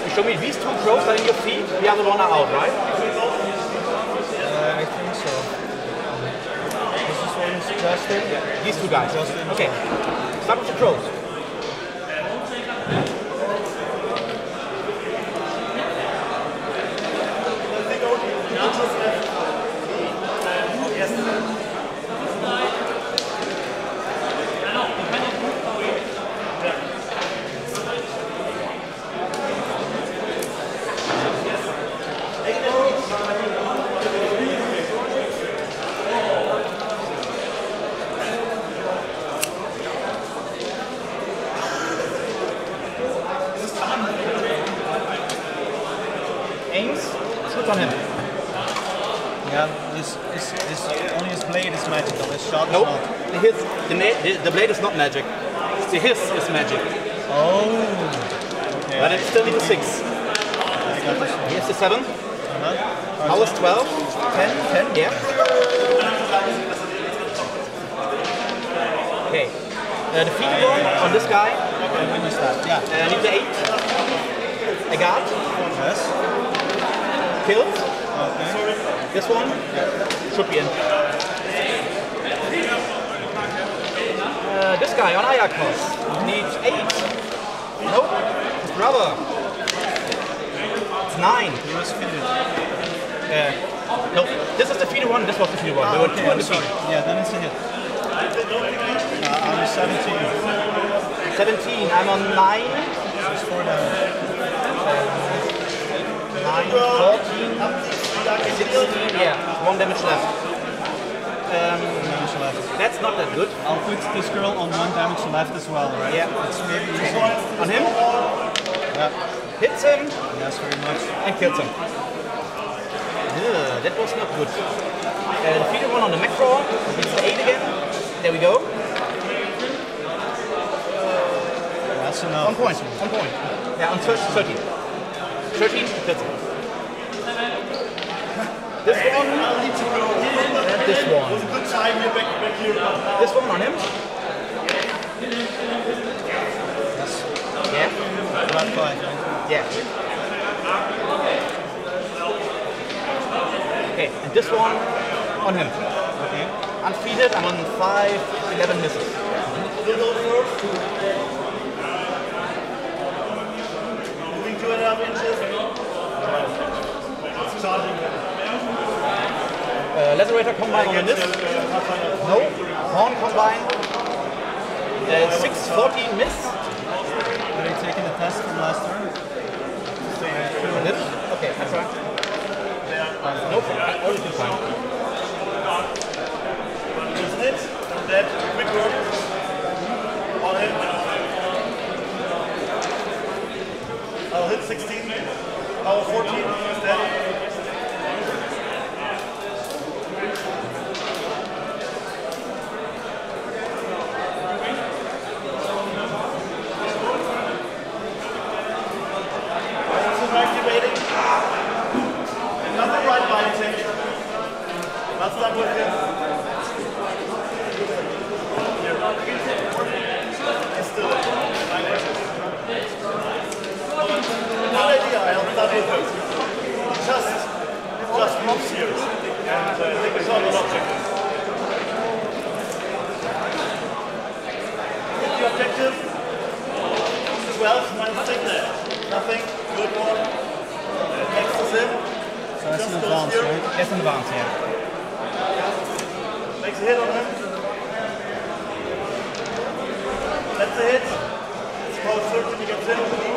You show me these two crows are in your feet, the other one are out, right? I think so. This is one is trusted. Yeah. These two guys. Trusted. Okay. Start with the crows. The blade is not magic. The hiss is magic. Oh. Okay. But it's still in 6. Here's the 7. Uh-huh. I was 12. 10. Yeah. Okay. The feet one on this guy. Okay, when you start. Yeah. I need the 8. A guard. Yes. Killed. Okay. This one should be in. This guy on Iacos needs 8. Nope. His brother. It's 9. He was defeated. No, this is the defeated one. This was the defeated one. There were 2 on the feet. Yeah, then it's a hit. I'm 17. I'm on 9. This is 4 damage. 9, 14, 16. Yeah, 1 damage left. That's not that good. I'll put this girl on 1 damage left as well, right? Yeah. That's maybe easy. On him? Yeah. Hits him. Yes, very much. And kills him. That was not good. Defeated one on the macro. It's 8 again. There we go. That's enough. 1 point. 1 point. Yeah, on 13. 13 kills him. This one. This one. It was a good time back here. This one on him? Yes. Yeah. Yeah. Okay, and this one on him. Okay. Unfeated, I'm on 5, 11 misses. Moving 2.5 inches. Charging. Lacerator Combine on this. No. Horn Combine. 6, 14 miss. Have you taken the test from last turn? Okay, that's right. No problem. All is fine. Just hit. Dead. Quick work. All hit. I'll hit 16. I'll 14. He's dead. 12, nothing there. Nothing, good one. Next to him. So that's an advance, right? That's an advance, yeah. Makes a hit on him. That's a hit. It's about 13, he gets hit on him.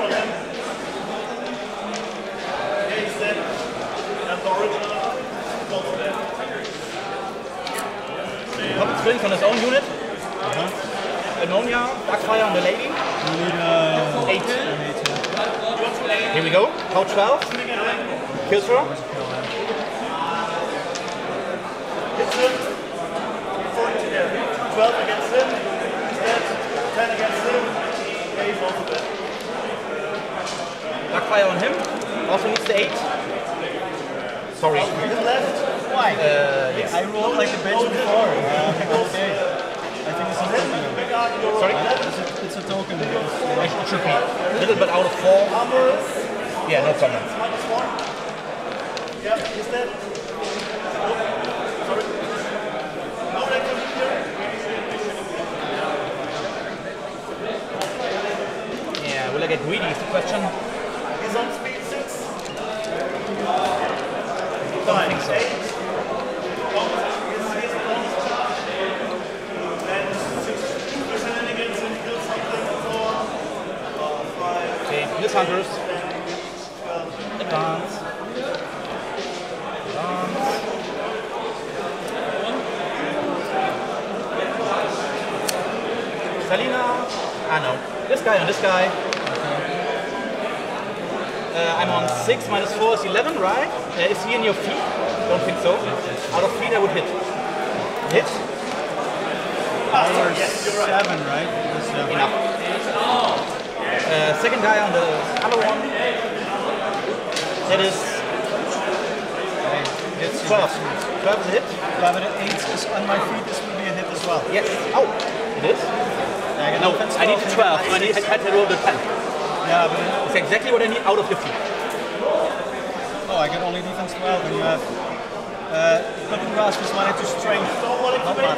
Yeah, he's dead. That's the original. Also dead. Puppet Sprint on his own unit. Anonia, Darkfire on the lady. We need 8. Here we go. How 12. Kills her. Hits him. 12 against him. He's dead. 10 against him. Yeah, he's also dead. Darkfire on him. Also needs the 8. Sorry. Left. Why? Yes. I rolled like a bench before. I think it's something. Sorry? It's a token. Like triple. A little bit out of 4. Yeah, no problem. Yeah, he's dead. Sorry. No active here. Yeah, will I get greedy is the question. He's on speed 6. Fine. 8. Nyss Hunters. Advance. Selena. Ah no. This guy and this guy. I'm on 6 minus 4 is 11, right? Is he in your feet? Don't think so. Out of feet I would hit. Hit? Yes, you're right. 7, right? Enough. Second guy on the other one. That is 12. 12 is a hit. 11 and 8 is on my feet. This will be a hit as well. Yes. Oh, it is? No, I need 12. I need to roll the 10. Yeah, but it's exactly what I need out of your feet. Oh, I can only defense 12 when you have. Cutting Grasp is minus 2 strength. Not bad.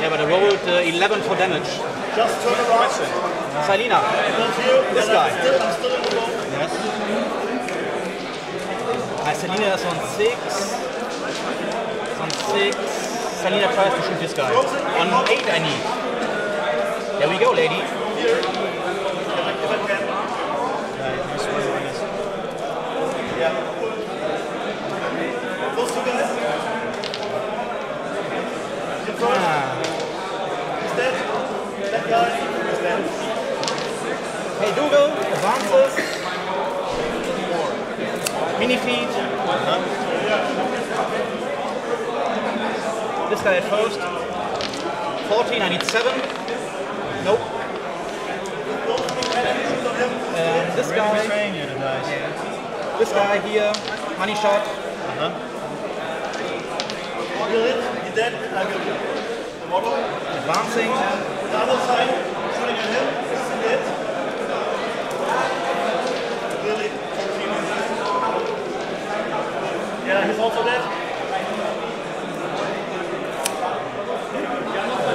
Yeah, but I rolled 11 for damage. Just turn around. Selena, this guy. Yes. Selena is on 6. It's on 6. Selena tries to shoot this guy. On 8 I need. There we go, lady. That guy. Hey Dougal, advances. Mini feed. This guy at first. 14, I need 7. Nope. And this guy. This guy here. Money shot. Advancing. The other side, shooting at him. This is it. Yeah, he's also dead.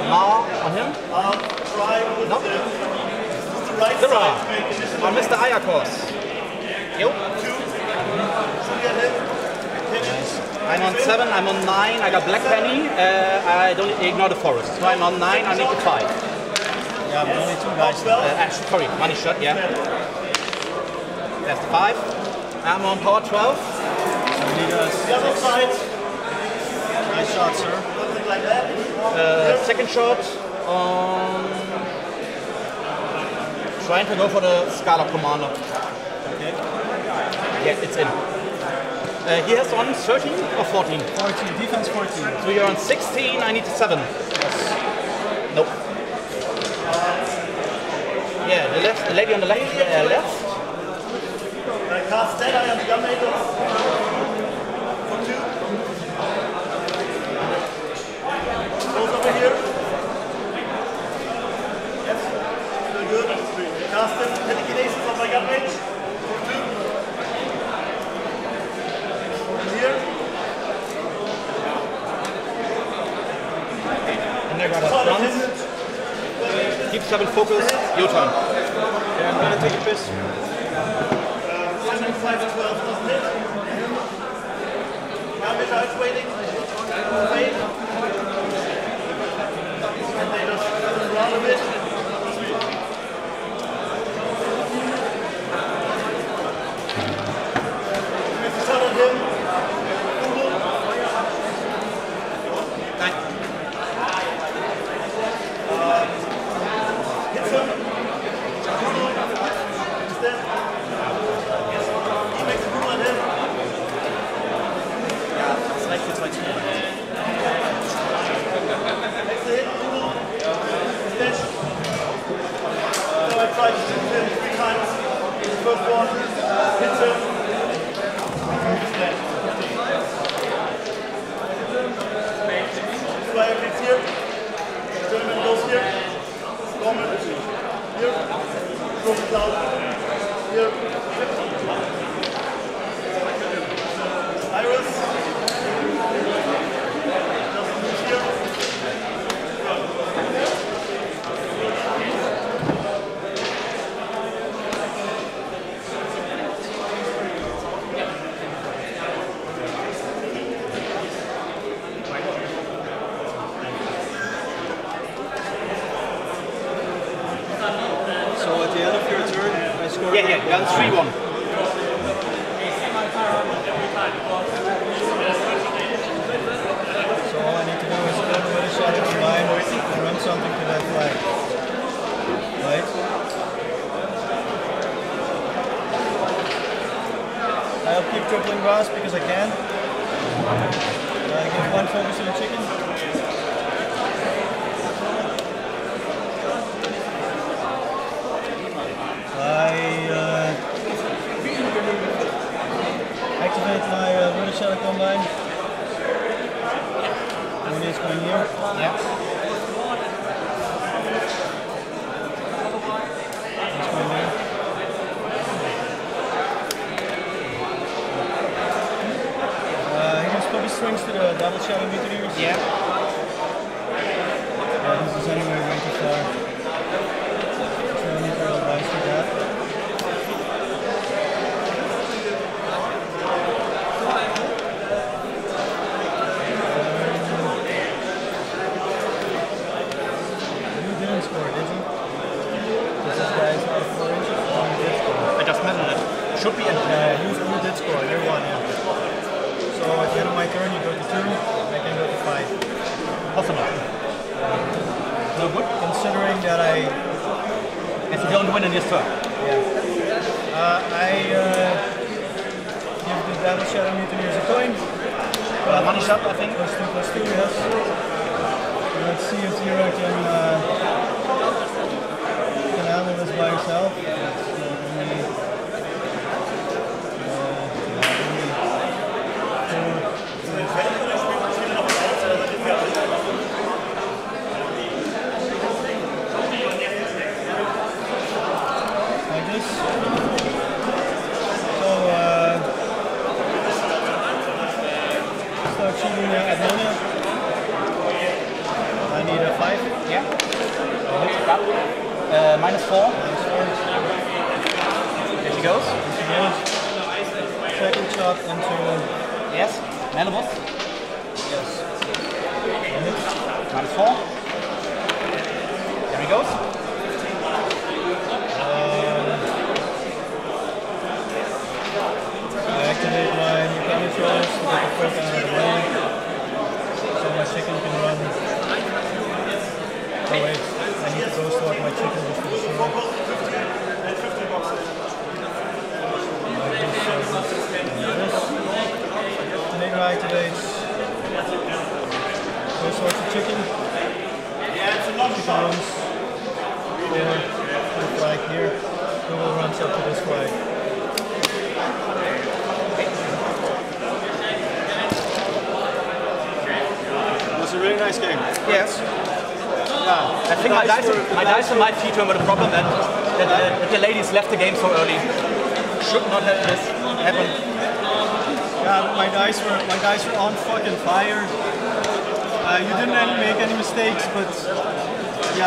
Mar on him. Try with nope. the right Zira. Side. On Mr. Ayakos. Yep. 2. I'm on 7, I'm on 9, I got Black Penny. I don't ignore the forest. So I'm on 9, I need to 5. Yeah, but only 2 guys. Sorry, money shot, yeah. That's the 5. I'm on power 12. The other side. Nice shot, sir. Something like that. Second shot on. Trying to go for the Skarlock Commander. Okay. Yes, it's in. He has on 13 or 14? 14, defense 14. So you're on 16, I need 7. Yes. Nope. Yeah, the left, the lady on the left. Left. I cast that, I am gun Custom medications on my gun range. And here. And I got a front. Keep stable focus. Your turn. Yeah, I'm gonna take a piss. But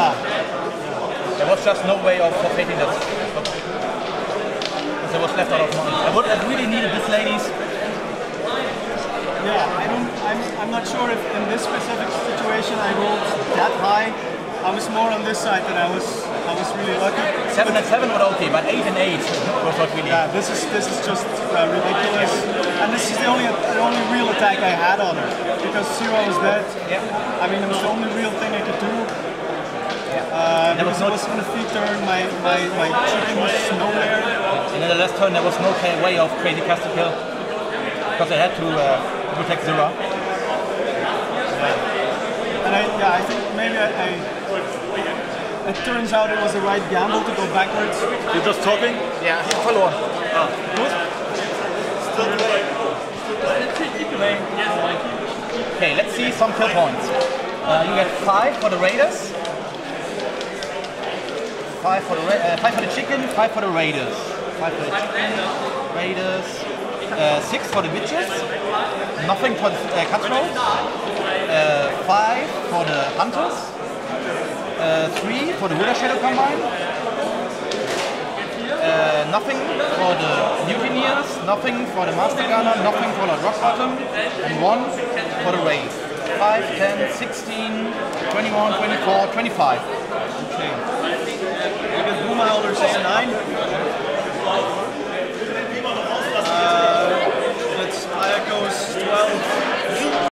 yeah, There was just no way of taking that. Because I was left out of money. I really needed this, ladies. Yeah, I'm not sure if in this specific situation I rolled that high. I was more on this side than I was really lucky. 7 and 7 were okay, but 8 and 8 was what we needed. Yeah, this is just ridiculous, and this is the only real attack I had on her because Zero was dead. Yeah. I mean, it was the only real thing I could do. Yeah. Because I was on the free turn, my chicken was nowhere. And in the last turn, there was no way of crazy casting kill because I had to protect Zero. And I think maybe it turns out it was the right gamble to go backwards. You're just talking? Yeah. Follow on. Oh. Good. Still playing. Okay, let's see some kill points. You get 5 for the Raiders. 5 for the chicken, 5 for the Raiders. 5 for the chicken, Raiders. 6 for the Witches. Nothing for the Cutthroats. 5 for the Hunters. 3 for the Withershadow Combine. Nothing for the Mutineers. Nothing for the Master Gunner. Nothing for the Rock Bottom. And 1 for the Raid. 5, 10, 16, 21, 24, 25. Okay. You get Boomer Elders as 9.